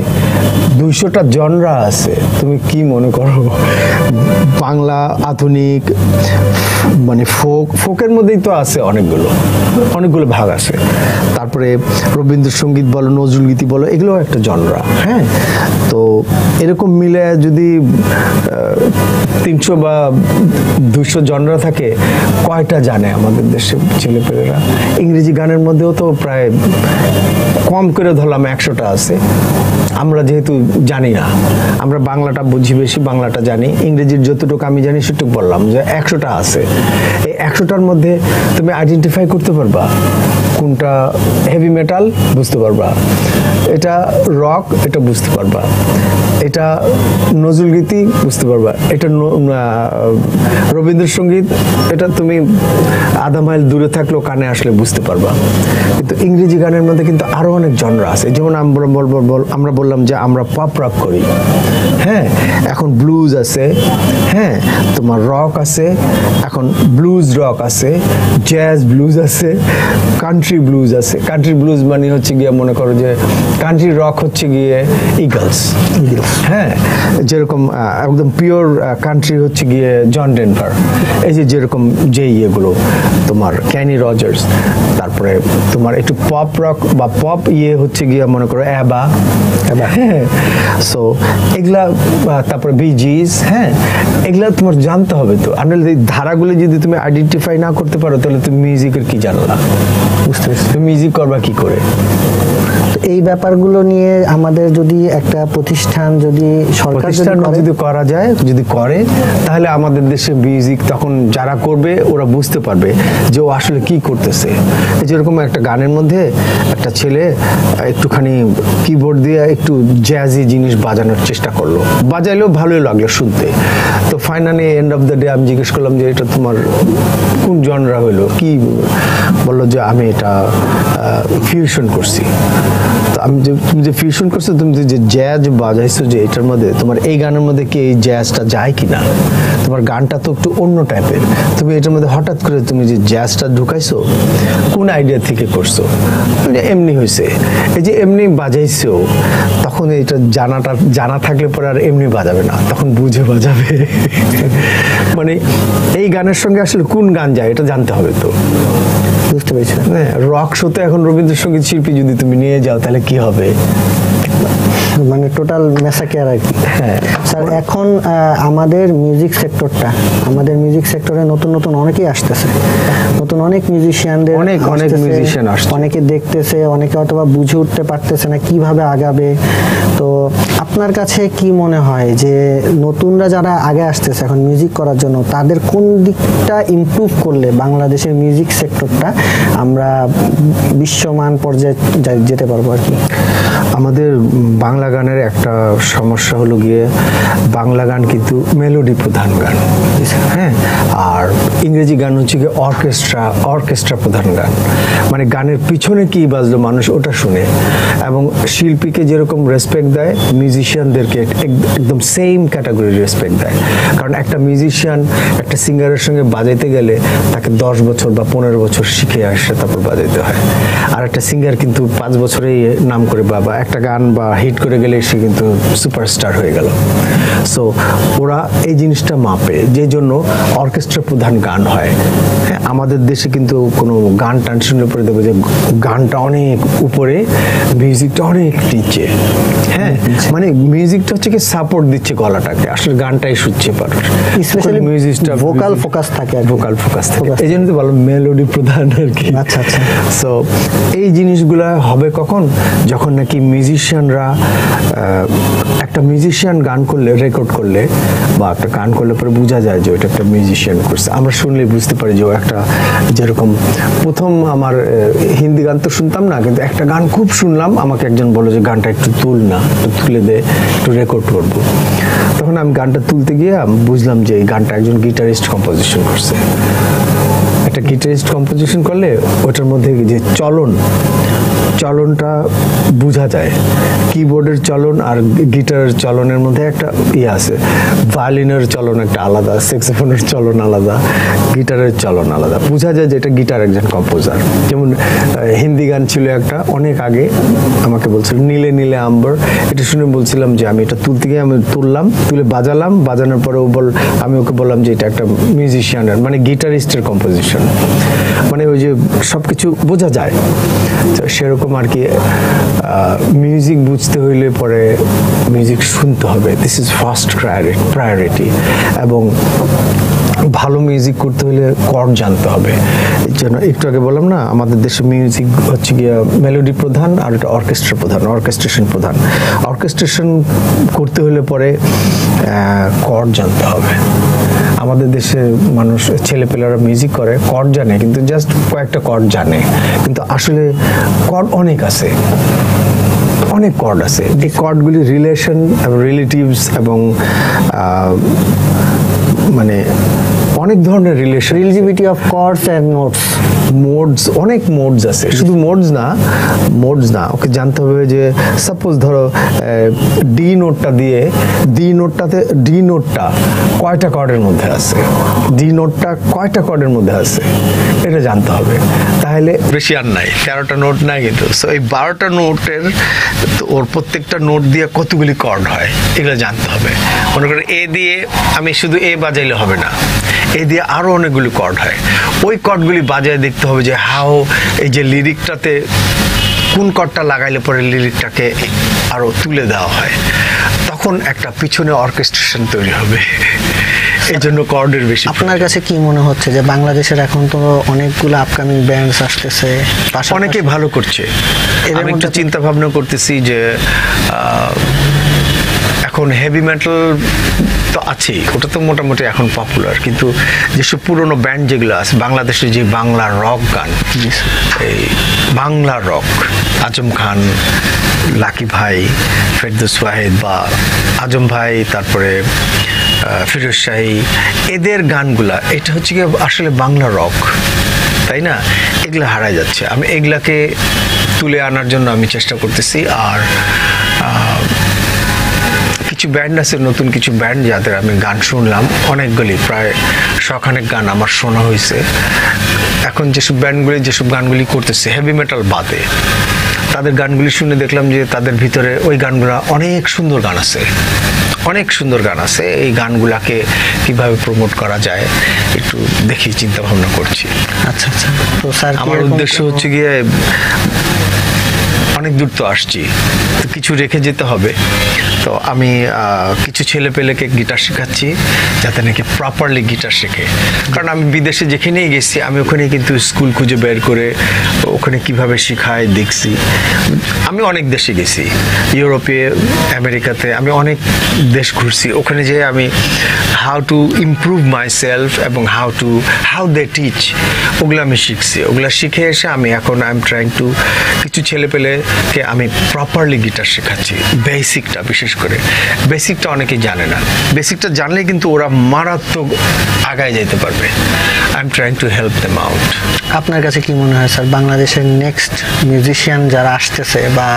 দুইশোটা জনরা আছে। তুমি কি মনে করো বাংলা আধুনিক মানে ফোক, ফোকের মধ্যেই তো আছে অনেকগুলো অনেকগুলো ভাগ আছে, তারপরে রবীন্দ্রসঙ্গীত বলো, নজরুলগীতি বলো, এগুলো একটা জনরা। হ্যাঁ, তো এরকম মিলে যদি তিনশো বা দুশো জনরা থাকে, কয়টা জানে আমাদের দেশের ছেলেপেলেরা? ইংরেজি গানের মধ্যেও তো প্রায় কম করে ধরলাম একশোটা আছে। আমরা যেহেতু জানি না, আমরা বাংলাটা বুঝি বেশি, বাংলাটা জানি, ইংরেজির যতটুকু আমি জানি সেটুকু বললাম যে একশোটা আছে। এই একশোটার মধ্যে তুমি আইডেন্টিফাই করতে পারবা কোনটা হেভি মেটাল বুঝতে পারবা, এটা রক এটা বুঝতে পারবা, এটা নজরুলগীতি বুঝতে পারবা, এটা রবীন্দ্রসঙ্গীত, এটা তুমি আধা মাইল দূরে থাকলেও কানে আসলে বুঝতে পারবা। কিন্তু ইংরেজি গানের মধ্যে কিন্তু আরও অনেক জনরা আছে। যেমন আমরা আমরা বললাম যে আমরা পপ রক করি, হ্যাঁ, এখন ব্লুজ আছে, হ্যাঁ, তোমার রক আছে, এখন ব্লুজ রক আছে, জ্যাজ ব্লুজ আছে, কান্ট্রি ব্লুজ আছে। কান্ট্রি ব্লুজ মানে হচ্ছে গিয়ে মনে করো যে কান্ট্রি রক হচ্ছে গিয়ে ইগলস, হ্যাঁ, যেরকম একদম পিওর কান্ট্রি হচ্ছে গিয়ে জন ডেনভার, এই যে যেরকম যে ইয়েগুলো তোমার ক্যানি রজার্স, তারপরে তোমার একটু পপ রক বা পপ ইয়ে হচ্ছে গিয়ে মনে করো অ্যাবা, হ্যাঁ, সো এগুলা, তারপরে বিজিস, হ্যাঁ, এগুলা তোমার জানতে হবে। তো আপনার এই ধারাগুলো যদি তুমি আইডেন্টিফাই না করতে পারো তাহলে তুমি মিউজিকের কি জানলা, বুঝতে পারছো? তুমি মিউজিক করবা কি করে? এই ব্যাপারগুলো নিয়ে আমাদের যদি একটা প্রতিষ্ঠান যদি সরকার যদি করা যায়, যদি করে, তাহলে আমাদের দেশে মিউজিক তখন যারা করবে ওরা বুঝতে পারবে যে ও আসলে কি করতেছে। যেরকম একটা গানের মধ্যে একটা ছেলে একটুখানি কিবোর্ড দিয়ে একটু জ্যাজি জিনিস বাজানোর চেষ্টা করলো, বাজাইলেও ভালোই লাগলো শুনতে, তো finally end of the day আমি জিজ্ঞেস করলাম যে এটা তোমার কোন জনরা হইলো, কি বললো যে আমি এটা ফিউশন করছি। আমি যে তুমি যে ফিউশন করছো, তুমি যে জ্যাজ বাজাইছো, যে এটার মধ্যে তোমার এই গানের মধ্যে কি এই জ্যাজটা যায় কিনা, তোমার গানটা তো একটু অন্য টাইপের, তুমি এটার মধ্যে হঠাৎ করে তুমি যে জ্যাজটা ঢুকাইছো কোন আইডিয়া থেকে করছো, এটা এমনি হয়েছে, এই যে এমনি বাজাইছো, তখন এটা জানাটা জানা থাকলে পরে আর এমনি বাজাবে না, তখন বুঝে বাজাবে। মানে এই গানের সঙ্গে আসলে কোন গান যায় এটা জানতে হবে। তো বুঝতে পেরেছি, হ্যাঁ, রক শোতে এখন রবীন্দ্রসঙ্গীত শিল্পী যদি তুমি নিয়ে যাও তাহলে কি হবে, মানে টোটাল মেসাকেয়ার আর কি। হ্যাঁ স্যার, এখন আমাদের মিউজিক সেক্টরটা, আমাদের মিউজিক সেক্টরে নতুন নতুন অনেকেই আসতেছে, নতুন অনেক মিউজিশিয়ানদের অনেক অনেক মিউজিশিয়ান আসছে, অনেকে দেখতেছে, অনেকে অথবা বুঝে উঠতে পারতেছে না কিভাবে আগাবে। তো আপনার কাছে কি মনে হয় যে নতুনরা যারা আগে আসতেছে এখন মিউজিক করার জন্য, তাদের কোন দিকটা ইমপ্রুভ করলে বাংলাদেশের মিউজিক সেক্টরটা আমরা বিশ্বমান পর্যায়ে যেতে পারবো আর কি? আমাদের বাংলা গানের একটা সমস্যা হলো গিয়ে বাংলা গান কিন্তু মেলোডি প্রধান গান, হ্যাঁ, আর ইংরেজি গান হচ্ছে গিয়ে অর্কেস্ট্রা অর্কেস্ট্রা প্রধান গান, মানে গানের পিছনে কি বাজলো মানুষ ওটা শুনে। এবং শিল্পীকে যেরকম রেসপেক্ট দেয়, মিউজিশিয়ানদেরকে একদম সেম ক্যাটাগরির রেসপেক্ট দেয়, কারণ একটা মিউজিশিয়ান একটা সিঙ্গারের সঙ্গে বাজাইতে গেলে তাকে দশ বছর বা পনেরো বছর শিখে আসে তারপর বাজাইতে হয়, আর একটা সিঙ্গার কিন্তু পাঁচ বছরেই নাম করে বাবা একটা গান বা হিট করে গেলে সে কিন্তু সুপারস্টার হয়ে গেল। সো ওরা এই জিনিসটা মাপে, যে জন্য অর্কেস্ট্রা প্রধান গান হয়। হ্যাঁ, আমাদের দেশে কিন্তু কোনো গান টান শুনে পরে দেবে যে গানটা অনেক উপরে, মিউজিকটা অনেক নিচে। হ্যাঁ, মানে মিউজিকটা হচ্ছে কি সাপোর্ট দিচ্ছে গলাটাকে, আসলে গানটাই শুচ্ছে পারে। স্পেশালি মিউজিকটা ভোকাল ফোকাস থাকে, আর ভোকাল ফোকাস থাকে, এই জন্য তো বলো মেলোডি প্রধান আর কি। আচ্ছা আচ্ছা। সো এই জিনিসগুলা হবে কখন, যখন নাকি মিউজিশিয়ানরা, একটা মিউজিশিয়ান গান করলে, রেকর্ড করলে বা একটা গান করলে পরে বোঝা যায় যে ওইটা একটা মিউজিশিয়ান করছে। আমরা শুনলে বুঝতে পারি যে ও একটা, যেরকম প্রথম আমার হিন্দি গান তো শুনতাম না, কিন্তু একটা গান খুব শুনলাম, আমাকে একজন বলল যে গানটা একটু তুল না, একটু তুলে দে, একটু রেকর্ড করবো। তখন আমি গানটা তুলতে গিয়ে বুঝলাম যে এই গানটা একজন গিটারিস্ট কম্পোজিশন করছে। একটা গিটারিস্ট কম্পোজিশন করলে ওটার মধ্যে যে চলন, চলনটা বোঝা যায়, কিবোর্ডের চলন আর গিটারের চলনের মধ্যে একটা ইয়ে আছে, ভায়োলিনের চলন একটা আলাদা, স্যাক্সোফোনের চলন আলাদা, গিটারের চলন আলাদা, বোঝা যায় যেটা গিটার একজন কম্পোজার। যেমন হিন্দি গান ছিল একটা অনেক আগে, আমাকে বলছিল নীলে নীলে আম্বর, এটা শুনে বলছিলাম যে আমি এটা তুলতে গিয়ে আমি তুললাম, তুলে বাজালাম, বাজানোর পরে ও বল, আমি ওকে বললাম যে এটা একটা মিউজিশিয়ানের মানে গিটারিস্টের কম্পোজিশন, মানে ওই যে সব কিছু বোঝা যায় সেরকম আর কি। মিউজিক বুঝতে হইলে পরে মিউজিক শুনতে হবে, দিস ইজ ফার্স্ট প্রায়োরিটি। এবং ভালো মিউজিক করতে হলে কর্ড জানতে হবে। যেন একটু আগে বললাম না, আমাদের দেশে মিউজিক হচ্ছে গিয়ে মেলোডি প্রধান আর এটা অর্কেস্ট্রা প্রধান, অর্কেস্ট্রেশন প্রধান। অর্কেস্ট্রেশন করতে হলে পরে কর্ড জানতে হবে। আমাদের দেশে মানুষ ছেলেপেলেরা মিউজিক করে, কর্ড জানে, কিন্তু জাস্ট কয়েকটা কর্ড জানে, কিন্তু আসলে কর্ড অনেক আছে, অনেক কর্ড আছে। এই কর্ডগুলি রিলেশন এবং রিলেটিভস এবং মানে অনেক ধরনের relation, relativity of chords and notes, modes, অনেক মোডস আছে। শুধু মোডস না, মোডস না ওকে জানতে হবে যে সাপোজ ধরো ডি নোটটা দিয়ে, ডি নোটটাতে ডি নোটটা কয়টা কর্ডের মধ্যে আছে, ডি নোটটা কয়টা কর্ডের মধ্যে আছে এটা জানতে হবে। তাহলে বেশি আর নাই, তেরোটা নোট নাই কিন্তু, সো এই বারোটা নোটের ওর প্রত্যেকটা নোট দিয়ে কতগুলি কর্ড হয় এগুলো জানতে হবে। মনে করেন এ দিয়ে আমি শুধু এ বাজাইলে হবে না, এ দিয়ে আরও অনেকগুলি কর্ড হয়, ওই কর্ডগুলি বাজায় দেখতে হবে যে হাও এই যে লিরিকটাতে কোন কর্ডটা লাগাইলে পরে লিরিকটাকে আরও তুলে দেওয়া হয়, তখন একটা পিছনে অর্কেস্ট্রেশন তৈরি হবে। এই জন্য কর্ডের বেশি। আপনার কাছে কি মনে হচ্ছে যে বাংলাদেশের এখন তো অনেকগুলো আপকামিং ব্যান্ডস আসতেছে, অনেকেই ভালো করছে, আমি একটা চিন্তা ভাবনা করতেছি যে এখন হেভি মেটাল তো আছেই, ওটা তো মোটামুটি এখন পপুলার, কিন্তু যেসব পুরোনো ব্যান্ড যেগুলো আছে বাংলাদেশে, যে বাংলা রক গান, এই বাংলা রক, আজম খান, লাকি ভাই, ফেরদৌস ওয়াহিদ বা আজম ভাই, তারপরে ফিরোজ শাহী, এদের গানগুলা, এটা হচ্ছে কি আসলে বাংলা রক, তাই না? এগুলো হারাই যাচ্ছে। আমি এগুলাকে তুলে আনার জন্য আমি চেষ্টা করতেছি। আর কিছু ব্যান্ড আছে, নতুন কিছু ব্যান্ড যাদের আমি গান শুনলাম, অনেকগুলি প্রায় শখানেক গান আমার শোনা হয়েছে। এখন যেসব ব্যান্ডগুলি যেসব গানগুলি করতেছে হেভি মেটাল বাদে, তাদের গানগুলি শুনে দেখলাম যে তাদের ভিতরে ওই গানগুলা অনেক সুন্দর গান আছে, অনেক সুন্দর গান আছে। এই গানগুলাকে কিভাবে প্রমোট করা যায় একটু দেখি, চিন্তা ভাবনা করছি। আচ্ছা আচ্ছা। তো স্যার আমার উদ্দেশ্য হচ্ছে গিয়ে অনেক দূর তো আসছি, কিছু রেখে যেতে হবে, তো আমি কিছু ছেলে পেলেকে গিটার শেখাচ্ছি যাতে নাকি প্রপারলি গিটার শেখে। কারণ আমি বিদেশে যেখানেই গেছি আমি ওখানে কিন্তু স্কুল খুঁজে বের করে ওখানে কিভাবে শেখায় দেখছি। আমি অনেক দেশে গেছি, ইউরোপে, আমেরিকাতে, আমি অনেক দেশ ঘুরছি, ওখানে যেয়ে আমি how to improve myself এবং how to how they teach ওগুলো আমি শিখছি। ওগুলো শিখে এসে আমি এখন আই এম ট্রাইং টু কিছু ছেলে পেলেকে আমি প্রপারলি গিটার শেখাচ্ছি, বেসিকটা, বিশেষ করে বেসিকটা অনেকে জানে না, বেসিকটা জানলে কিন্তু ওরা মারাত্মক আগায় যেতে পারবে। I am trying to help them out. আপনার কাছে কি মনে হয় স্যার, বাংলাদেশের নেক্সট মিউজিশিয়ান যারা আসতেছে, বা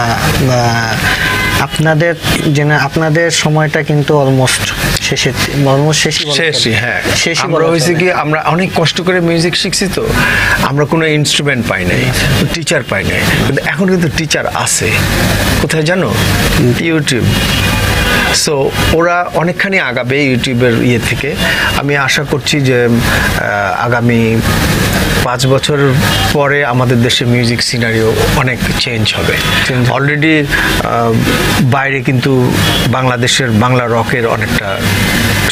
আপনাদের, যে আপনাদের সময়টা কিন্তু অলমোস্ট শেষে মর্ম শেষই বলে শেষই হ্যাঁ আমরা হইছে কি আমরা অনেক কষ্ট করে মিউজিক শিখছি তো আমরা কোনো ইনস্ট্রুমেন্ট পাই নাই টিচার পাই নাই কিন্তু এখন কিন্তু টিচার আছে কোথায় জানো ইউটিউব সো ওরা অনেকখানি আগাবে ইউটিউবের ইয়ে থেকে আমি আশা করছি যে আগামী পাঁচ বছর পরে আমাদের দেশে মিউজিক সিনারিও অনেক চেঞ্জ হবে অলরেডি বাইরে কিন্তু বাংলাদেশের বাংলা রকের অনেকটা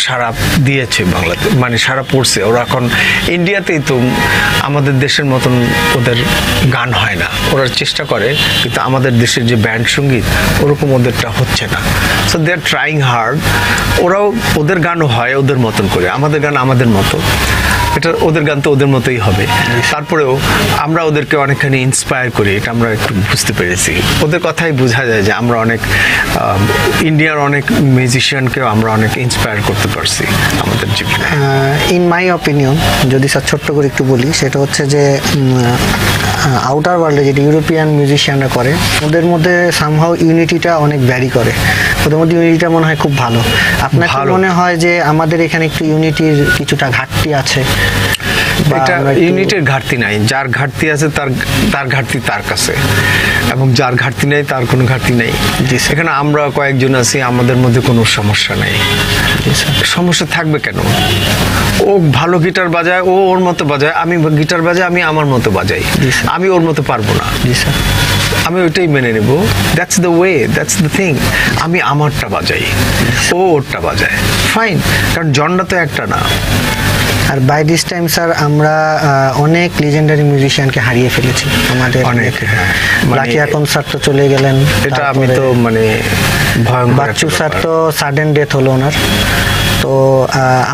সারা দিয়েছে বাংলাতে মানে সারা পড়ছে ওরা এখন ইন্ডিয়াতেই তো আমাদের দেশের মতন ওদের গান হয় না ওরা চেষ্টা করে কিন্তু আমাদের দেশের যে ব্যান্ড সঙ্গীত ওরকম ওদেরটা হচ্ছে না so they are trying hard ওরাও ওদের গানও হয় ওদের মতন করে আমাদের গান আমাদের মতো এটা ওদের গান তো ওদের মতোই হবে তারপরেও আমরা ওদেরকে অনেকখানি ইন্সপায়ার করি এটা আমরা একটু বুঝতে পেরেছি ওদের কথাই বোঝা যায় যে আমরা অনেক ইন্ডিয়ার অনেক মিউজিশিয়ানকেও আমরা অনেক ইন্সপায়ার করতে পারছি আমাদের জীবনে ইন মাই অপিনিয়ন যদি ছোট্ট করে একটু বলি সেটা হচ্ছে যে আউটার ওয়ার্ল্ডে যেটা ইউরোপিয়ান মিউজিশিয়ানরা করে ওদের মধ্যে সামহাও ইউনিটিটা অনেক ভ্যারি করে ওদের মধ্যে ইউনিটিটা মনে হয় খুব ভালো আপনার মনে হয় যে আমাদের এখানে একটু ইউনিটির কিছুটা ঘাটতি আছে এটা ইউনিটের ঘাটতি নাই যার ঘাটতি আছে তার তার ঘাটতি তার কাছে এবং যার ঘাটতি নাই তার কোনো ঘাটতি নাই এখানে আমরা কয়েকজন আছি আমাদের মধ্যে কোনো সমস্যা নাই সমস্যা থাকবে কেন ও ভালো গিটার বাজায় ও ওর মতো বাজায় আমি গিটার বাজাই আমি আমার মতো বাজাই আমি ওর মতো পারবো না আমি ওইটাই মেনে নেব that's the way that's the thing আমি আমারটা বাজাই ও ওরটা বাজায় ফাইন কারণ জনটা তো একটা না আর বাই দিস টাইম স্যার আমরা অনেক লেজেন্ডারি মিউজিশিয়ানকে হারিয়ে ফেলেছি আমাদের অনেক বাকি এখন স্যার তো চলে গেলেন এটা আমি তো মানে বাচ্চু স্যার তো সাডেন ডেথ হলো ওনার তো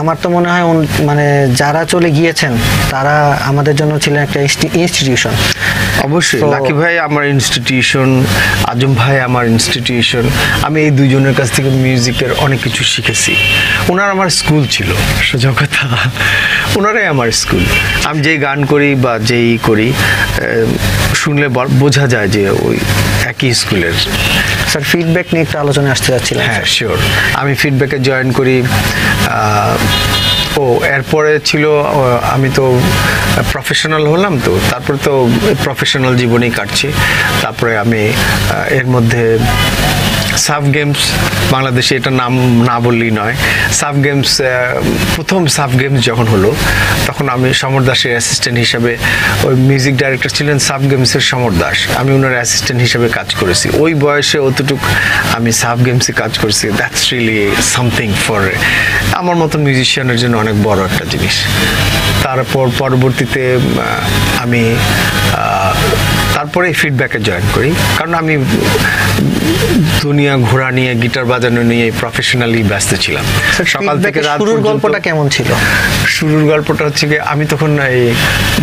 আমার তো মনে হয় মানে যারা চলে গিয়েছেন তারা আমাদের জন্য ছিলেন একটা ইনস্টিটিউশন অবশ্যই লাকি ভাই আমার ইনস্টিটিউশন আজম ভাই আমার ইনস্টিটিউশন আমি এই দুজনের কাছ থেকে মিউজিকের অনেক কিছু শিখেছি ওনার আমার স্কুল ছিল সোজা কথা ওনারাই আমার স্কুল আমি যেই গান করি বা যেই করি শুনলে বোঝা যায় যে ওই একই স্কুলের স্যার ফিডব্যাক নিয়ে একটা আলোচনায় আসতে যাচ্ছিলাম হ্যাঁ শিওর আমি ফিডব্যাকে জয়েন করি ও এরপরে ছিল আমি তো প্রফেশনাল হলাম তো তারপরে তো প্রফেশনাল জীবনেই কাটছে তারপরে আমি এর মধ্যে সাফ গেমস বাংলাদেশে এটা নাম না বললেই নয় সাফ গেমস প্রথম সাফ গেমস যখন হলো তখন আমি সমর দাসের অ্যাসিস্ট্যান্ট হিসাবে ওই মিউজিক ডাইরেক্টর ছিলেন সাফ গেমসের সমর দাস আমি ওনার অ্যাসিস্ট্যান্ট হিসাবে কাজ করেছি ওই বয়সে অতটুকু আমি সাফ গেমসে কাজ করেছি দ্যাটস রিয়েলি সামথিং ফর আমার মতো মিউজিশিয়ানের জন্য অনেক বড় একটা জিনিস তারপর পরবর্তীতে আমি তারপরে ফিডব্যাকে জয়েন করি কারণ আমি দুনিয়া ঘোরা নিয়ে গিটার বাজানো নিয়ে প্রফেশনালি ব্যস্ত ছিলাম সকাল থেকে রাত শুরুর গল্পটা কেমন ছিল শুরুর গল্পটা হচ্ছে কি আমি তখন এই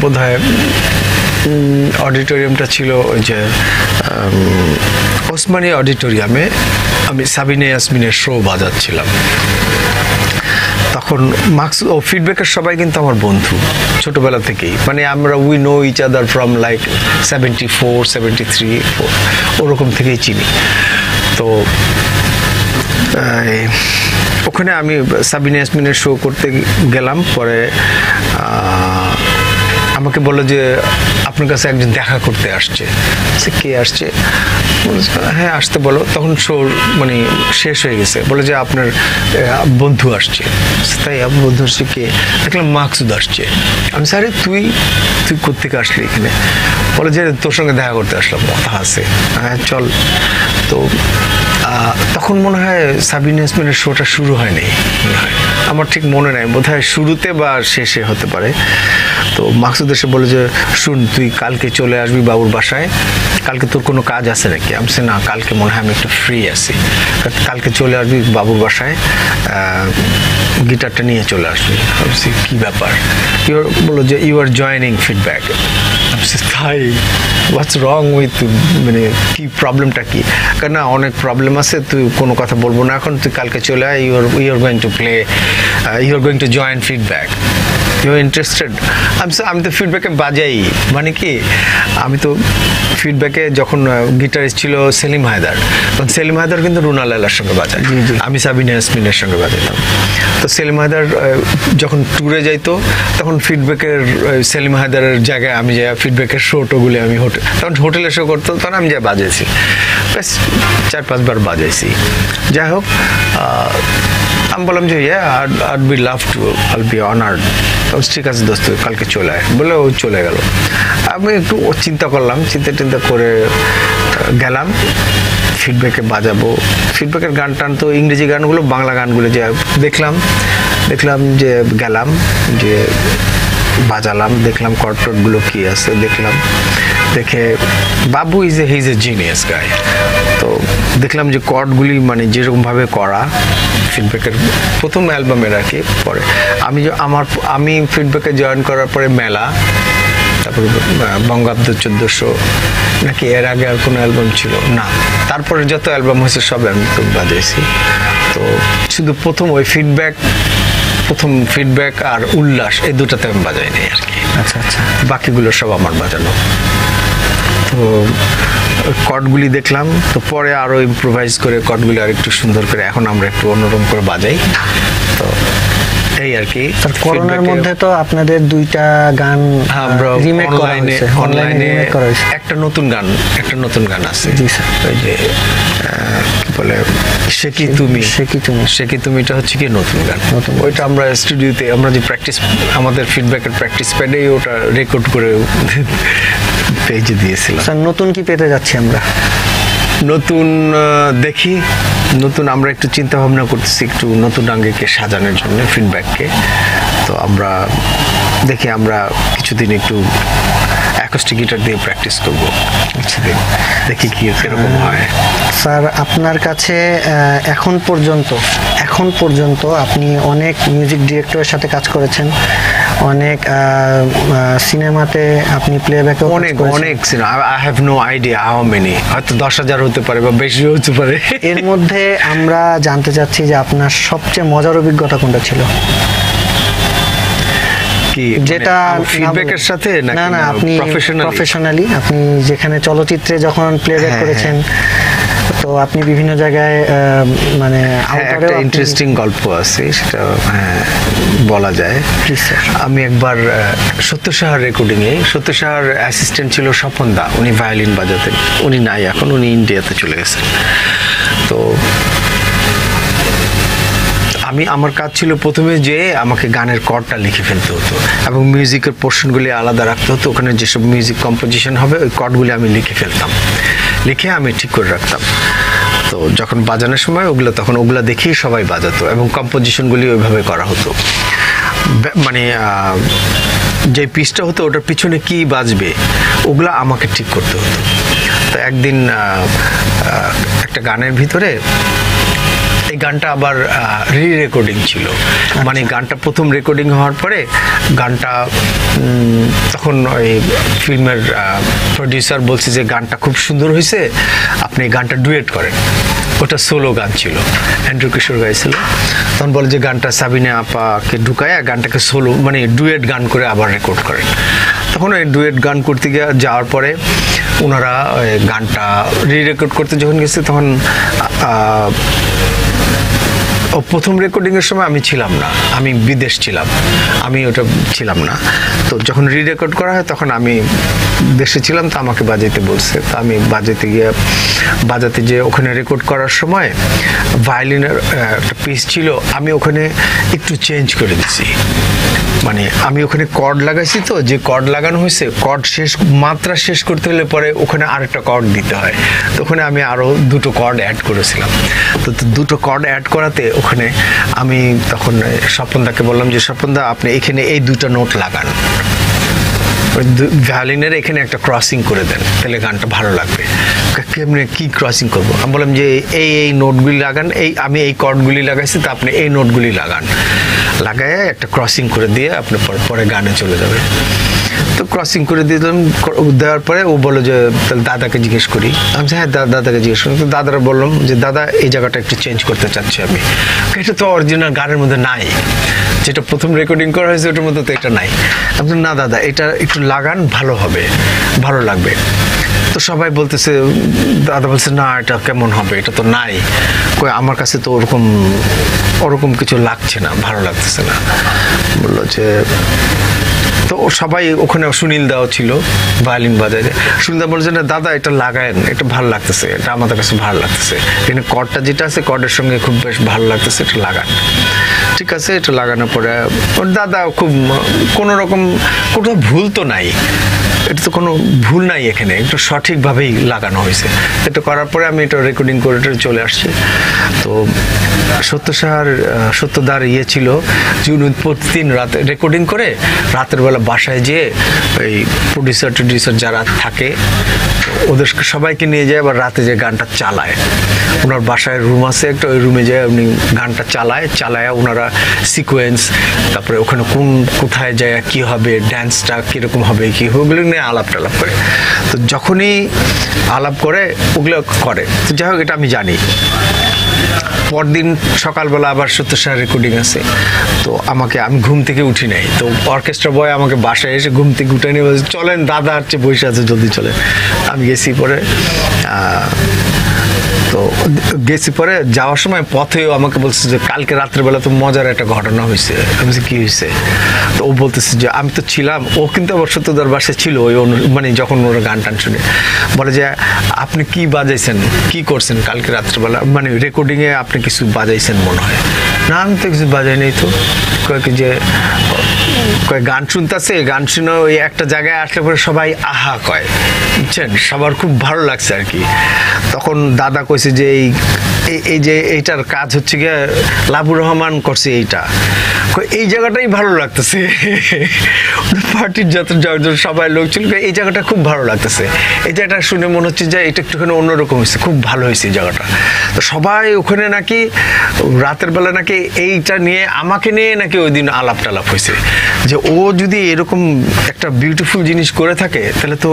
বোধহয় অডিটোরিয়ামটা ছিল ওই যে ওসমানী অডিটোরিয়ামে আমি সাবিনা ইয়াসমিনের শো বাজাচ্ছিলাম তখন মার্কস ও ফিডব্যাকের সবাই কিন্তু আমার বন্ধু ছোটবেলা থেকেই মানে আমরা we know each other from like seventy four seventy three ওরকম থেকেই চিনি তো ওখানে আমি সাবিনা ইয়াসমিনের শো করতে গেলাম পরে আমাকে বললো যে আপনার কাছে একজন দেখা করতে আসছে সে কে আসছে হ্যাঁ আসতে বলো তখন শো মানে শেষ হয়ে গেছে বলে যে আপনার বন্ধু আসছে তাই আপনার বন্ধু আসছে কে দেখলাম মাকসুদ আসছে আমি স্যার তুই তুই কোথেকে আসলি এখানে বলে যে তোর সঙ্গে দেখা করতে আসলাম কথা আছে হ্যাঁ চল তো তখন মনে হয় সাবিনা ইয়াসমিনের শোটা শুরু হয়নি আমার ঠিক মনে নাই বোধহয় শুরুতে বা শেষে হতে পারে তো মাকসুদ এসে বলে যে শুন তুই কালকে চলে আসবি বাবুর বাসায় কালকে তোর কোনো কাজ আছে নাকি আমি সে না কালকে মনে হয় আমি একটু ফ্রি আছি কালকে চলে আসবি বাবুর বাসায় গিটারটা নিয়ে চলে আসবি ভাবছি কী ব্যাপার ইউ আর বললো যে ইউ আর জয়নিং ফিডব্যাক ভাবছি তাই হোয়াটস রং উইথ মানে কী প্রবলেমটা কী কারণ না অনেক প্রবলেম আছে তুই কোনো কথা বলবো না এখন তুই কালকে চলে আয় you are you are going to play you are going to join feedback you are interested. I'm so I'm the feedback a bajai. Maniki I'm to feedback a Jokon guitarist Chilo Selim Haider. But Selim Haider in the Runa Laila Shangabata. I'm Sabina Yasmin Shangabata. So Selim Haider Jokon Ture Jaito, Tokon feedback Selim Haider Jaga Amija, feedback a show to Guliami Hotel. Don't hotel a show to Tanamja Bajasi. Press Chat Pasbar Bajasi. Jahop. I'm going to yeah, I'd, I'd be loved to, I'll be honored. I'm still as those two Kalkachola, Bolo Cholegalo. I'm going to Ochinta Colam, Chitet in the Kore Galam, feedback a Bajabo, feedback a Gantanto, English Gangulo, Bangla Ganguja, Declam, Declam Je Galam, Je Bajalam, Declam Corporate Glukias, Declam. Dekhe, Babu is a he's a genius guy. So, dekhlam je chord guli mane je rokom bhabe kora feedback er prothom album e rakhi pore ami je amar ami feedback e join korar pore mela tarpor bangabdo fourteen hundred naki er age ar kono album chilo na tarpore joto album hoyeche sob ami to bajaichi to shudhu prothom oi feedback প্রথম feedback আর উল্লাস এই দুটাতে আমি বাজাই নাই আর কি আচ্ছা আচ্ছা বাকিগুলো সব আমার বাজানো তো কর্ডগুলি দেখলাম তো পরে আরো ইমপ্রোভাইজ করে কর্ডগুলো আরেকটু সুন্দর করে এখন আমরা একটু অন্যরকম করে বাজাই তো এই আর কি স্যার করোনার মধ্যে তো আপনাদের দুইটা গান রিমেক করা হয়েছে অনলাইনে একটা নতুন গান একটা নতুন গান আছে জি স্যার ওই যে বলে শেকি তুমি শেকি তুমি শেকি তুমিটা হচ্ছে কি নতুন গান ওইটা আমরা স্টুডিওতে আমরা যে প্র্যাকটিস আমাদের ফিডব্যাকের প্র্যাকটিস প্যাডেই ওটা রেকর্ড করে পেজে দিয়েছিলাম স্যার নতুন কি পেতে যাচ্ছি আমরা নতুন দেখি নতুন আমরা একটু চিন্তা ভাবনা করতেছি একটু নতুন আঙ্গিকে সাজানোর জন্য ফিডব্যাক কে তো আমরা দেখি আমরা কিছুদিন একটু অ্যাকোস্টিক গিটার দিয়ে প্র্যাকটিস করব কিছুদিন দেখি কি এরকম হয় স্যার আপনার কাছে এখন পর্যন্ত এখন পর্যন্ত আপনি অনেক মিউজিক ডিরেক্টরের সাথে কাজ করেছেন অনেক সিনেমাতে আপনি প্লেব্যাক অনেক অনেক cinema I have no idea how many হয়তো দশ হাজার হতে পারে বা বেশি হতে পারে এর মধ্যে আমরা জানতে চাচ্ছি যে আপনার সবচেয়ে মজার অভিজ্ঞতা কোনটা ছিল কি যেটা ফিডব্যাকের সাথে নাকি না আপনি প্রফেশনালি আপনি যেখানে চলচ্চিত্রে যখন প্লেব্যাক করেছেন তো আপনি বিভিন্ন জায়গায় মানে আউটারে ইন্টারেস্টিং গল্প আছে সেটা বলা যায় আমি একবার সত্যসার রেকর্ডিং এ সত্যসার অ্যাসিস্ট্যান্ট ছিল স্বপন দা উনি ভায়োলিন বাজাতেন উনি নাই এখন উনি ইন্ডিয়াতে চলে গেছেন তো আমি আমার কাজ ছিল প্রথমে যে আমাকে গানের কর্ডটা লিখে ফেলতে হতো এবং মিউজিকের পোরশনগুলি আলাদা রাখতে হতো ওখানে যেসব মিউজিক কম্পোজিশন হবে ওই কর্ডগুলি আমি লিখে ফেলতাম লিখে আমি ঠিক করে রাখতাম তো যখন বাজানোর সময় ওগুলো তখন ওগুলো দেখি সবাই বাজাতো এবং কম্পোজিশনগুলি ওইভাবে করা হতো মানে যে পিসটা হতো ওটার পিছনে কি বাজবে ওগুলো আমাকে ঠিক করতে হতো তো একদিন একটা গানের ভিতরে এই গানটা আবার রি রেকর্ডিং ছিল মানে গানটা প্রথম রেকর্ডিং হওয়ার পরে গানটা তখন ওই ফিল্মের প্রোডিউসার বলছে যে গানটা খুব সুন্দর হইছে আপনি গানটা ডুয়েট করেন ওটা সোলো গান ছিল অ্যান্ড্রু কিশোর গাইছিল তখন বলে যে গানটা সাবিনা আপাকে ঢুকায়া গানটাকে সোলো মানে ডুয়েট গান করে আবার রেকর্ড করেন তখন ওই ডুয়েট গান করতে গিয়ে যাওয়ার পরে ওনারা গানটা রি রেকর্ড করতে যখন গেছে তখন ও প্রথম রেকর্ডিং এর সময় আমি ছিলাম না আমি বিদেশ ছিলাম আমি ওটা ছিলাম না তো যখন রি রেকর্ড করা হয় তখন আমি দেশে ছিলাম তো আমাকে বাজাইতে বলছে তো আমি বাজাইতে গিয়ে বাজাতে যে ওখানে রেকর্ড করার সময় ভায়োলিনের একটা পিস ছিল আমি ওখানে একটু চেঞ্জ করে দিয়েছি মানে আমি ওখানে কর্ড লাগাইছি তো যে কর্ড লাগানো হয়েছে কর্ড শেষ মাত্রা শেষ করতে হলে পরে ওখানে আরেকটা কর্ড দিতে হয় তো ওখানে আমি আরো দুটো কর্ড অ্যাড করেছিলাম তো দুটো কর্ড অ্যাড করাতে ওখানে আমি তখন স্বপনদাকে বললাম যে স্বপনদা আপনি এখানে এই দুটো নোট লাগান ভায়োলিনের এখানে একটা ক্রসিং করে দেন তাহলে গানটা ভালো লাগবে কেমনে কি ক্রসিং করব আমি বললাম যে এই এই নোটগুলি লাগান এই আমি এই কর্ডগুলি লাগাইছি তো আপনি এই নোটগুলি লাগান লাগায় একটা ক্রসিং করে দিয়ে আপনি পরে গানে চলে যাবে তো ক্রসিং করে দিলাম, দেওয়ার পরে ও বলল যে তাহলে দাদাকে জিজ্ঞেস করি। আমি হ্যাঁ দাদাকে জিজ্ঞেস করি। তো দাদারা বললাম যে দাদা এই জায়গাটা একটু চেঞ্জ করতে চাচ্ছি আমি, এটা তো অরিজিনাল গানের মধ্যে নাই, যেটা প্রথম রেকর্ডিং করা হয়েছে ওটার মধ্যে তো এটা নাই। আমি না দাদা এটা একটু লাগান, ভালো হবে, ভালো লাগবে। তো সবাই বলতেছে, দাদা বলছে না এটা কেমন হবে, এটা তো নাই, কই আমার কাছে তো ওরকম ওরকম কিছু লাগছে না, ভালো লাগতেছে না। বললো যে তো সবাই ওখানে সুনীল দাও ছিল ভায়োলিন বাজায়, সুনীল দা বলছে না দাদা এটা লাগায়েন, এটা ভালো লাগতেছে, এটা আমাদের কাছে ভালো লাগতেছে, এখানে কর্ডটা যেটা আছে কর্ডের সঙ্গে খুব বেশ ভালো লাগতেছে, এটা লাগান। ঠিক আছে, এটা লাগানোর পরে ওর দাদা খুব কোনো রকম কোথাও ভুল তো নাই, এটা তো কোনো ভুল নাই, এখানে একটু সঠিকভাবেই লাগানো হয়েছে। এটা করার পরে আমি এটা রেকর্ডিং করে চলে আসছি। তো সত্যসার সত্যদার ইয়ে ছিল জুন প্রতিদিন রাতে রেকর্ডিং করে রাতের বেলা বাসায় যেয়ে ওই প্রডিউসার টুডিউসার যারা থাকে ওদের সবাইকে নিয়ে যায়, আবার রাতে যে গানটা চালায়, ওনার বাসায় রুম আছে একটা, ওই রুমে যায় উনি গানটা চালায়, চালায় ওনারা সিকোয়েন্স, তারপরে ওখানে কোন কোথায় যায় কি হবে, ড্যান্সটা কীরকম হবে কি হবে, ওগুলো নিয়ে আলাপ টালাপ করে। তো যখনই আলাপ করে ওগুলো করে, তো যাই হোক এটা আমি জানি। পরদিন সকালবেলা আবার সত্যসার রেকর্ডিং আছে, তো আমাকে আমি ঘুম থেকে উঠি নাই, তো অর্কেস্ট্রা বয় আমাকে বাসায় এসে ঘুম থেকে উঠে নিয়ে বলছে চলেন দাদা হচ্ছে বসে আছে জলদি চলেন। আমি গেছি, পরে তো গেছি, পরে যাওয়ার সময় পথেও আমাকে বলছে যে কালকে রাত্রেবেলা তো মজার একটা ঘটনা হয়েছে। আমি বলছি কী হয়েছে? তো ও বলতেছে যে আমি তো ছিলাম, ও কিন্তু আবার সত্যদার বাসায় ছিল ওই মানে যখন ওরা গান টান শুনে বলে যে আপনি কি বাজাইছেন, কি করছেন কালকে রাত্রেবেলা, মানে রেকর্ডিংয়ে আপনি কিছু বাজাইছেন মনে হয়। না আমি তো কিছু বাজাই নেই। তো কয়েক যে কয় গান শুনতেছে, গান শুনে ওই একটা জায়গায় আসলে পরে সবাই আহা কয়, বুঝছেন, সবার খুব ভালো লাগছে আর কি। তখন দাদা কইছে যে এই এই যে এইটার কাজ হচ্ছে গিয়ে লাবু রহমান করছে, এইটা এই জায়গাটাই ভালো লাগতেছে, পার্টির যত সবাই লোক ছিল এই জায়গাটা খুব ভালো লাগতেছে, এই জায়গাটা শুনে মনে হচ্ছে যে এটা একটুখানি অন্যরকম হয়েছে, খুব ভালো হয়েছে এই জায়গাটা। তো সবাই ওখানে নাকি রাতের বেলা নাকি এইটা নিয়ে আমাকে নিয়ে নাকি ওই দিন আলাপ টালাপ হয়েছে যে ও যদি এরকম একটা বিউটিফুল জিনিস করে থাকে তাহলে তো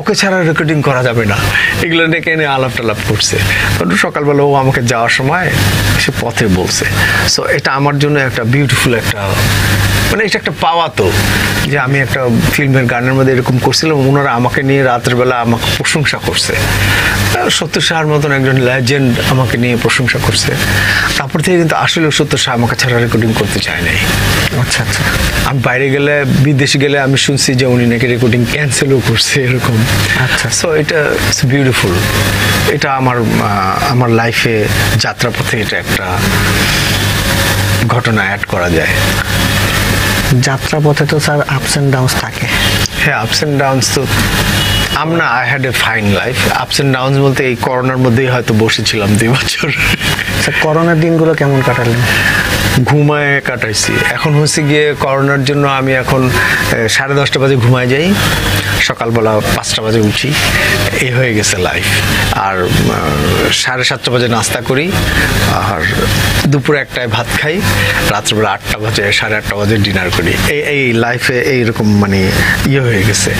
ওকে ছাড়া রেকর্ডিং করা যাবে না, এগুলো নাকি এনে আলাপ টালাপ করছে। সকালবেলা ও আমাকে যাওয়ার সময় সে পথে বলছে। সো এটা আমার জন্য একটা বিউটিফুল একটা মানে এটা একটা পাওয়া, তো যে আমি একটা ফিল্মের গানের মধ্যে এরকম করছিলাম, ওনারা আমাকে নিয়ে রাত্রেবেলা আমাকে প্রশংসা করছে, সত্য শাহর মতন একজন লেজেন্ড আমাকে নিয়ে প্রশংসা করছে। তারপর থেকে কিন্তু আসলে সত্য শাহ আমাকে ছাড়া রেকর্ডিং করতে চায় নাই। আচ্ছা আচ্ছা, আমি বাইরে গেলে বিদেশে গেলে আমি শুনছি যে উনি নাকি রেকর্ডিং ক্যান্সেলও করছে এরকম। আচ্ছা, সো এটা ইটস বিউটিফুল, এটা আমার আমার লাইফে যাত্রাপথে এটা একটা ঘটনা অ্যাড করা যায়। যাত্রাপথে তো স্যার আপস অ্যান্ড ডাউন্স থাকে। হ্যাঁ, আপস অ্যান্ড ডাউন্স তো আমরা I had a fine life. Ups and downs বলতে এই করোনার মধ্যেই হয়তো বসেছিলাম দুই বছর। স্যার করোনার দিনগুলো কেমন কাটালেন? ঘুমায় কাটাইছি। এখন হচ্ছে গিয়ে করোনার জন্য আমি এখন সাড়ে দশটা বাজে ঘুমায় যাই, সকালবেলা পাঁচটা বাজে উঠি, এই হয়ে গেছে লাইফ। আর সাড়ে সাতটা বাজে নাস্তা করি, আর দুপুরে একটায় ভাত খাই, রাত্রেবেলা আটটা বাজে সাড়ে আটটা বাজে ডিনার করি। এই এই লাইফে এইরকম মানে ইয়ে হয়ে গেছে।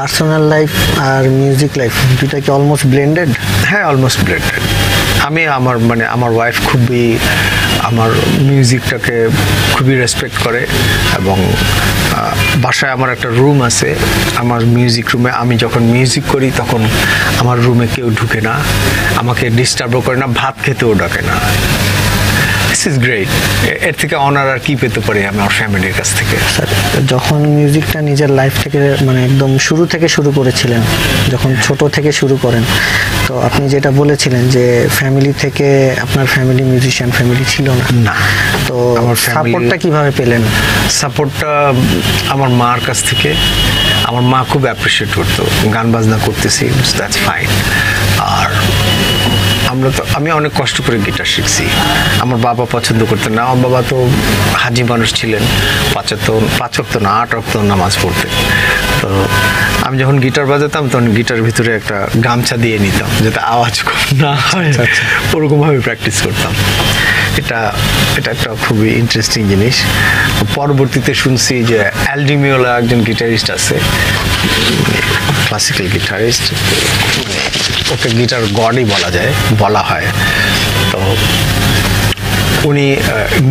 পার্সোনাল লাইফ আর মিউজিক লাইফ দুটা কি অলমোস্ট ব্লেন্ডেড? হ্যাঁ, অলমোস্ট ব্লেন্ডেড। আমি আমার মানে আমার ওয়াইফ খুবই আমার মিউজিকটাকে খুবই রেসপেক্ট করে, এবং বাসায় আমার একটা রুম আছে, আমার মিউজিক রুমে আমি যখন মিউজিক করি তখন আমার রুমে কেউ ঢুকে না, আমাকে ডিস্টার্বও করে না, ভাত খেতেও ডাকে না। This is great. এর থেকে অনার আর কি পেতে পারি আমি আমার ফ্যামিলির কাছ থেকে? স্যার যখন মিউজিকটা নিজের লাইফ থেকে মানে একদম শুরু থেকে শুরু করেছিলেন, যখন ছোট থেকে শুরু করেন, তো আপনি যেটা বলেছিলেন যে ফ্যামিলি থেকে, আপনার ফ্যামিলি মিউজিশিয়ান ফ্যামিলি ছিল না, তো আমার সাপোর্টটা কীভাবে পেলেন? সাপোর্টটা আমার মার কাছ থেকে। আমার মা খুব অ্যাপ্রিসিয়েট করতো গান বাজনা করতেছি, দ্যাটস ফাইন। আর আমরা তো আমি অনেক কষ্ট করে গিটার শিখছি, আমার বাবা পছন্দ করতেন না, আমার বাবা তো হাজি মানুষ ছিলেন, পাঁচাত্তর পাঁচক্ত না আট অক্ত নামাজ পড়তেন। তো আমি যখন গিটার বাজাতাম তখন গিটারের ভিতরে একটা গামছা দিয়ে নিতাম যাতে আওয়াজ না হয়, ওরকমভাবে প্র্যাকটিস করতাম। এটা এটা একটা খুবই ইন্টারেস্টিং জিনিস। পরবর্তীতে শুনছি যে এল ডি মেওলা একজন গিটারিস্ট আছে, ক্লাসিক্যাল গিটারিস্ট, ওকে গিটার গডই বলা যায়, বলা হয়। তো উনি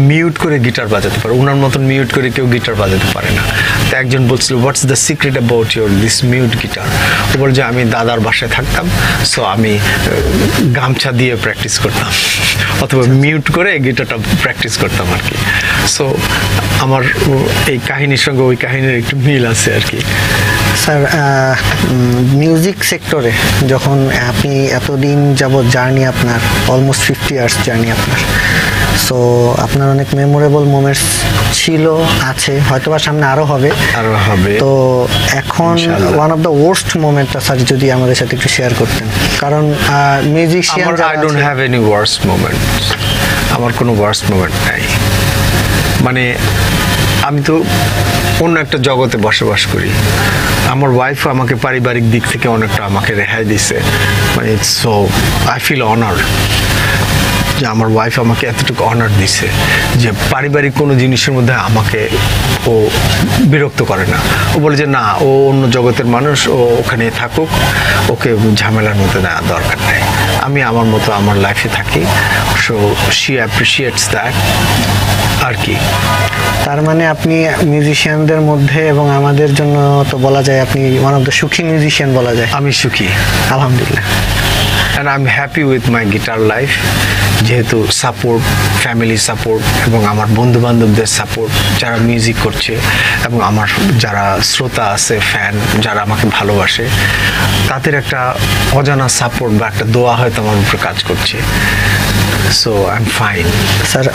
মিউট করে গিটার বাজাতে পারে, ওনার মতন মিউট করে কেউ গিটার বাজাতে পারে না। তো একজন বলছিল, what's the secret about your this mute guitar? ও বল যে আমি দাদার বাসায় থাকতাম, সো আমি গামছা দিয়ে প্র্যাকটিস করতাম অথবা মিউট করে গিটারটা প্র্যাকটিস করতাম আর কি। সো আমার এই কাহিনীর সঙ্গে ওই কাহিনীর একটু মিল আছে আর কি। স্যার, মিউজিক সেক্টরে যখন আপনি এতদিন যাবৎ জার্নি আপনার অলমোস্ট ফিফটি ইয়ার্স জার্নি আপনার, সো আপনার অনেক মেমোরেবল মোমেন্টস ছিল, আছে, হয়তোবা সামনে আরও হবে আরও হবে। তো এখন ওয়ান অফ দ্য ওয়ার্স্ট মোমেন্টটা স্যার যদি আমাদের সাথে একটু শেয়ার করতেন, কারণ musician I don't have any worst moment, আমার কোনো ওয়ার্স্ট মোমেন্ট নাই। মানে আমি তো অন্য একটা জগতে বসবাস করি, আমার ওয়াইফ আমাকে পারিবারিক দিক থেকে অনেকটা আমাকে রেহাই দিছে, মানে সো আই ফিল অনার্ড যে আমার ওয়াইফ আমাকে এতটুকু অনার দিছে যে পারিবারিক কোনো জিনিসের মধ্যে আমাকে ও বিরক্ত করে না। ও বলে যে না, ও অন্য জগতের মানুষ, ও ওখানে থাকুক, ওকে ঝামেলার মতো নেওয়া দরকার নেই, আমি আমার মতো আমার লাইফে থাকি। সো শি অ্যাপ্রিসিয়েটস দ্যাট আর কি। তার মানে আপনি মিউজিশিয়ানদের মধ্যে এবং আমাদের জন্য তো বলা যায় আপনি ওয়ান অফ দ্য সুখী মিউজিশিয়ান বলা যায়। আমি সুখী, আলহামদুলিল্লাহ, and I am happy with my guitar life, যেহেতু সাপোর্ট, ফ্যামিলি সাপোর্ট এবং আমার বন্ধুবান্ধবদের সাপোর্ট যারা মিউজিক করছে এবং আমার যারা শ্রোতা আছে, ফ্যান যারা আমাকে ভালোবাসে, তাদের একটা অজানা সাপোর্ট বা একটা দোয়া হয়তো আমার উপরে কাজ করছে। So I am fine. Sir,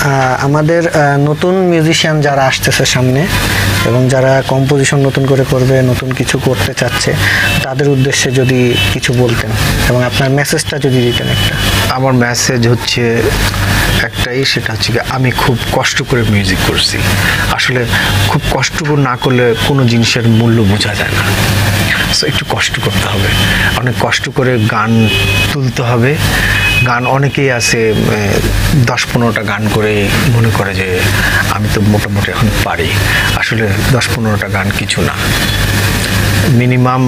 আমাদের নতুন মিউজিশিয়ান যারা আসতেছে সামনে এবং যারা কম্পোজিশন নতুন করে করবে, নতুন কিছু করতে চাচ্ছে, তাদের উদ্দেশ্যে যদি কিছু বলতেন এবং আপনার মেসেজটা যদি দিতেন একটা। আমার মেসেজ হচ্ছে একটাই, সেটা হচ্ছে কি আমি খুব কষ্ট করে মিউজিক করছি। আসলে খুব কষ্ট না করলে কোনো জিনিসের মূল্য বোঝা যায় না, সো একটু কষ্ট করতে হবে, অনেক কষ্ট করে গান তুলতে হবে। গান অনেকেই আছে দশ পনেরোটা গান করে মনে করে যে আমি তো মোটামুটি এখন পারি, আসলে দশ পনেরোটা গান কিছু না। মিনিমাম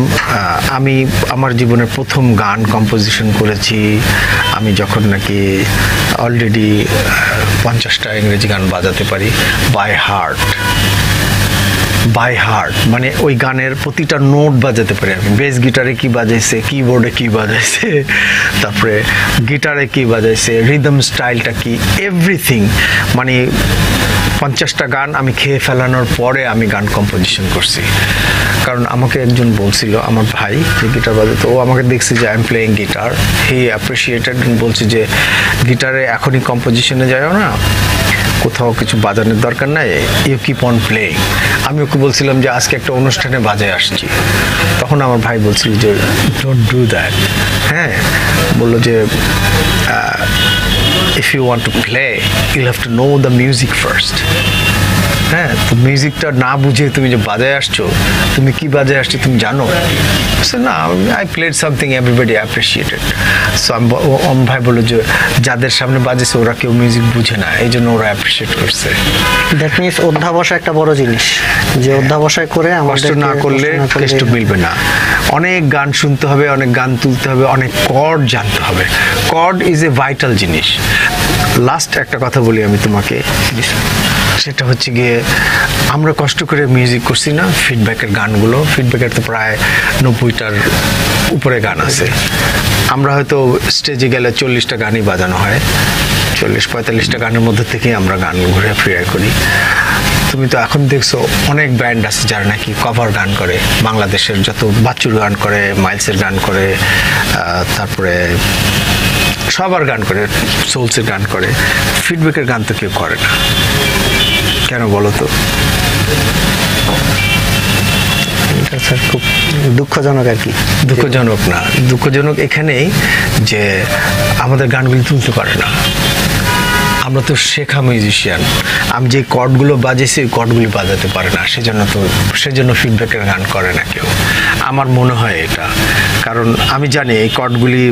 আমি আমার জীবনের প্রথম গান কম্পোজিশন করেছি আমি যখন নাকি অলরেডি পঞ্চাশটা ইংরেজি গান বাজাতে পারি বাই হার্ট, বাই হার্ট মানে ওই গানের প্রতিটা নোট বাজাতে পারি আমি। বেস গিটারে কী বাজাইছে, কিবোর্ডে কী বাজাইছে, তারপরে গিটারে কী বাজাইছে, রিদম স্টাইলটা কী, এভরিথিং। মানে পঞ্চাশটা গান আমি খেয়ে ফেলানোর পরে আমি গান কম্পোজিশন করছি। কারণ আমাকে একজন বলছিল, আমার ভাই যে গিটার বাজাতো, ও আমাকে দেখছে যে I am playing guitar, he appreciated, বলছে যে গিটারে এখনই কম্পোজিশনে যায় না, কোথাও কিছু বাজানোর দরকার নাই, ইউ কিপ অন প্লেয়িং। আমি ওকে বলছিলাম যে আজকে একটা অনুষ্ঠানে বাজায় আসছি, তখন আমার ভাই বলছিল যে ডোন্ট ডু দ্যাট। হ্যাঁ, বললো যে if you want to play you'll have to know the music first. হ্যাঁ, তো মিউজিকটা না বুঝে তুমি যে বাজায় আসছো, তুমি কি বাজায় আসছো তুমি জানো? সো না, I played something everybody appreciated. So আমি ভাই বললো যে যাদের সামনে বাজেছে ওরা কেউ মিউজিক বুঝে না, এই জন্য ওরা অ্যাপ্রিসিয়েট করছে। দ্যাট মিনস অধ্যাবসা একটা বড় জিনিস, যে অধ্যাবসায় করে কষ্ট না করলে কষ্ট মিলবে না। অনেক গান শুনতে হবে, অনেক গান তুলতে হবে, অনেক কর্ড জানতে হবে। কর্ড ইজ এ ভাইটাল জিনিস। লাস্ট একটা কথা বলি আমি তোমাকে, সেটা হচ্ছে গিয়ে আমরা কষ্ট করে মিউজিক করছি না, ফিডব্যাকের গানগুলো, ফিডব্যাকের তো প্রায় নব্বইটার উপরে গান আছে। আমরা হয়তো স্টেজে গেলে চল্লিশটা গানই বাজানো হয়, চল্লিশ পঁয়তাল্লিশটা গানের মধ্যে থেকেই আমরা গান ঘুরে ফিরে করি। তুমি তো এখন দেখছো অনেক ব্যান্ড আছে যারা নাকি কভার গান করে, বাংলাদেশের যত বাচ্চুর গান করে, মাইলসের গান করে, তারপরে সবার গান করে, সোলসের গান করে। ফিডব্যাকের গান তো কেউ করে না, কেন বলো তো? এটা স্যার খুব দুঃখজনক আর কি। দুঃখজনক না, দুঃখজনক এখানেই যে আমাদের গানগুলি তুলতে পারে না। আমরা তো শেখা মিউজিশিয়ান, আমি যে কর্ডগুলো বাজেছি ওই কর্ডগুলি বাজাতে পারে না, সেজন্য তো সেজন্য ফিডব্যাকের গান করে না কেউ, আমার মনে হয় এটা। কারণ আমি জানি এই কর্ডগুলি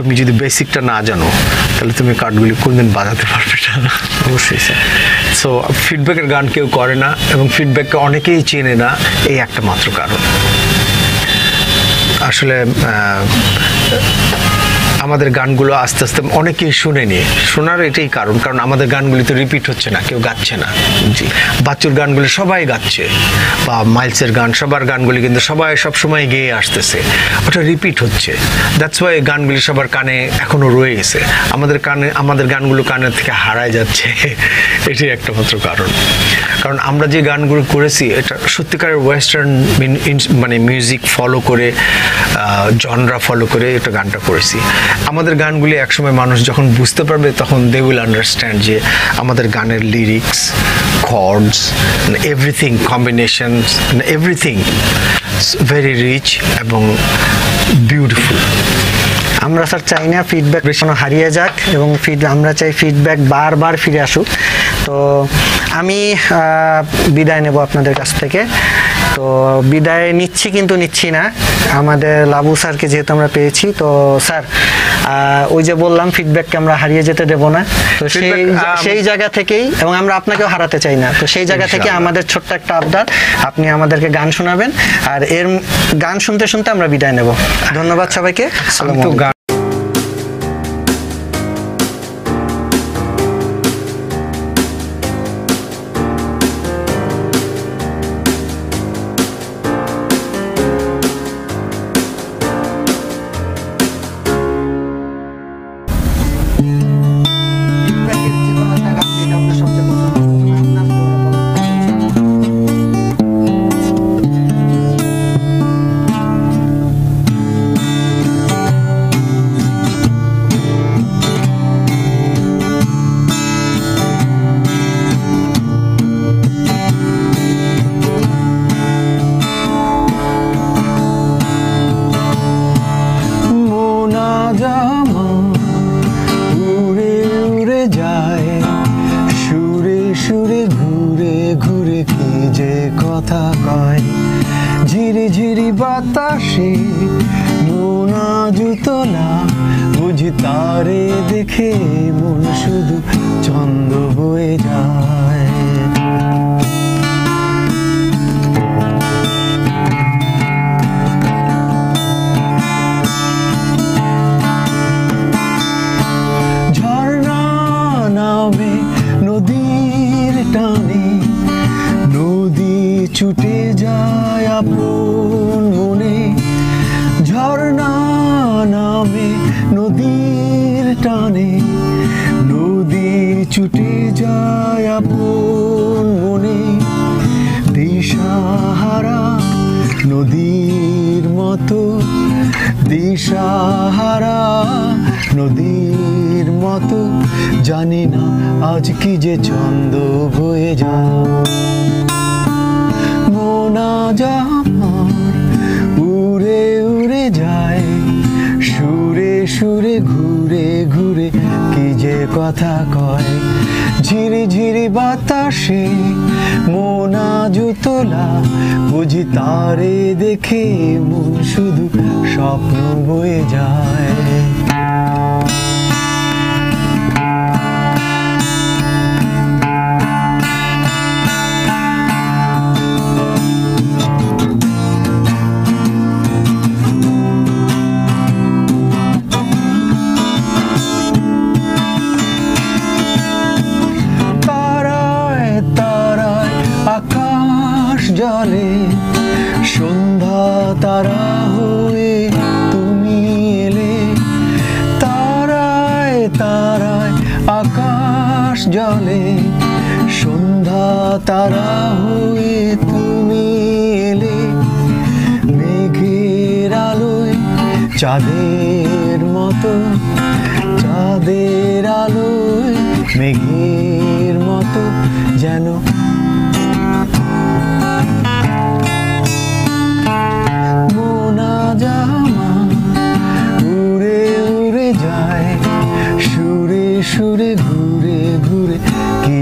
তুমি যদি বেসিকটা না জানো তাহলে তুমি কার্ডগুলি কোনদিন বাজাতে পারবে না। অবশ্যই স্যার। সো ফিডব্যাকের গান কেউ করে না এবং ফিডব্যাককে অনেকেই চেনে না, এই একটা মাত্র কারণ। আসলে আমাদের গানগুলো আস্তে আস্তে অনেকেই শুনেনি, শোনার এটাই কারণ, কারণ আমাদের গানগুলি তো রিপিট হচ্ছে না, কেউ গাচ্ছে না। জি, বাচ্চুর গানগুলি সবাই গাচ্ছে বা মাইলসের গান, সবার গানগুলি কিন্তু সবাই সবসময় গেয়ে আসতেছে, ওটা রিপিট হচ্ছে। দ্যাটস ওয়াই গানগুলি সবার কানে এখনও রয়ে গেছে, আমাদের কানে আমাদের গানগুলো কানের থেকে হারায় যাচ্ছে, এটাই একটা মাত্র কারণ। কারণ আমরা যে গানগুলো করেছি এটা সত্যিকারের ওয়েস্টার্ন মানে মিউজিক ফলো করে, জনরা ফলো করে এটা গানটা করেছি। আমাদের গানগুলি একসময় মানুষ যখন বুঝতে পারবে তখন দে উইল আন্ডারস্ট্যান্ড যে আমাদের গানের lyrics, chords, everything, combinations, everything very rich এবং বিউটিফুল। আমরা স্যার চাই না ফিডব্যাক বেশি হারিয়ে যাক এবং আমরা চাই ফিডব্যাক বারবার ফিরে আসুক। তো আমি বিদায় নেব আপনাদের কাছ থেকে, তো বিদায় নিচ্ছি কিন্তু নিচ্ছি না, আমাদের লাবু স্যারকে যেহেতু আমরা পেয়েছি। তো স্যার ওই যে বললাম ফিডব্যাককে আমরা হারিয়ে যেতে দেব না, তো সেই সেই জায়গা থেকেই, এবং আমরা আপনাকেও হারাতে চাই না, তো সেই জায়গা থেকে আমাদের ছোট্ট একটা আবদার, আপনি আমাদেরকে গান শোনাবেন আর এর গান শুনতে শুনতে আমরা বিদায় নেব। ধন্যবাদ সবাইকে।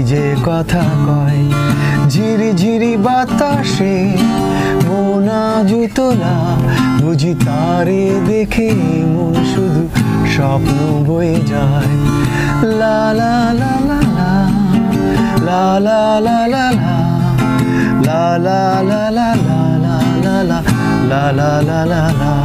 যে কথা কয় ঝিরি ঝিরি বাতাসে মোনা জুতোলা বুঝি তারে দেখে মন শুধু স্বপ্ন বয়ে যায় লা লা লা লা লা লা লা লা লা লা লা লা লা লা লা লা লা লা লা লা লা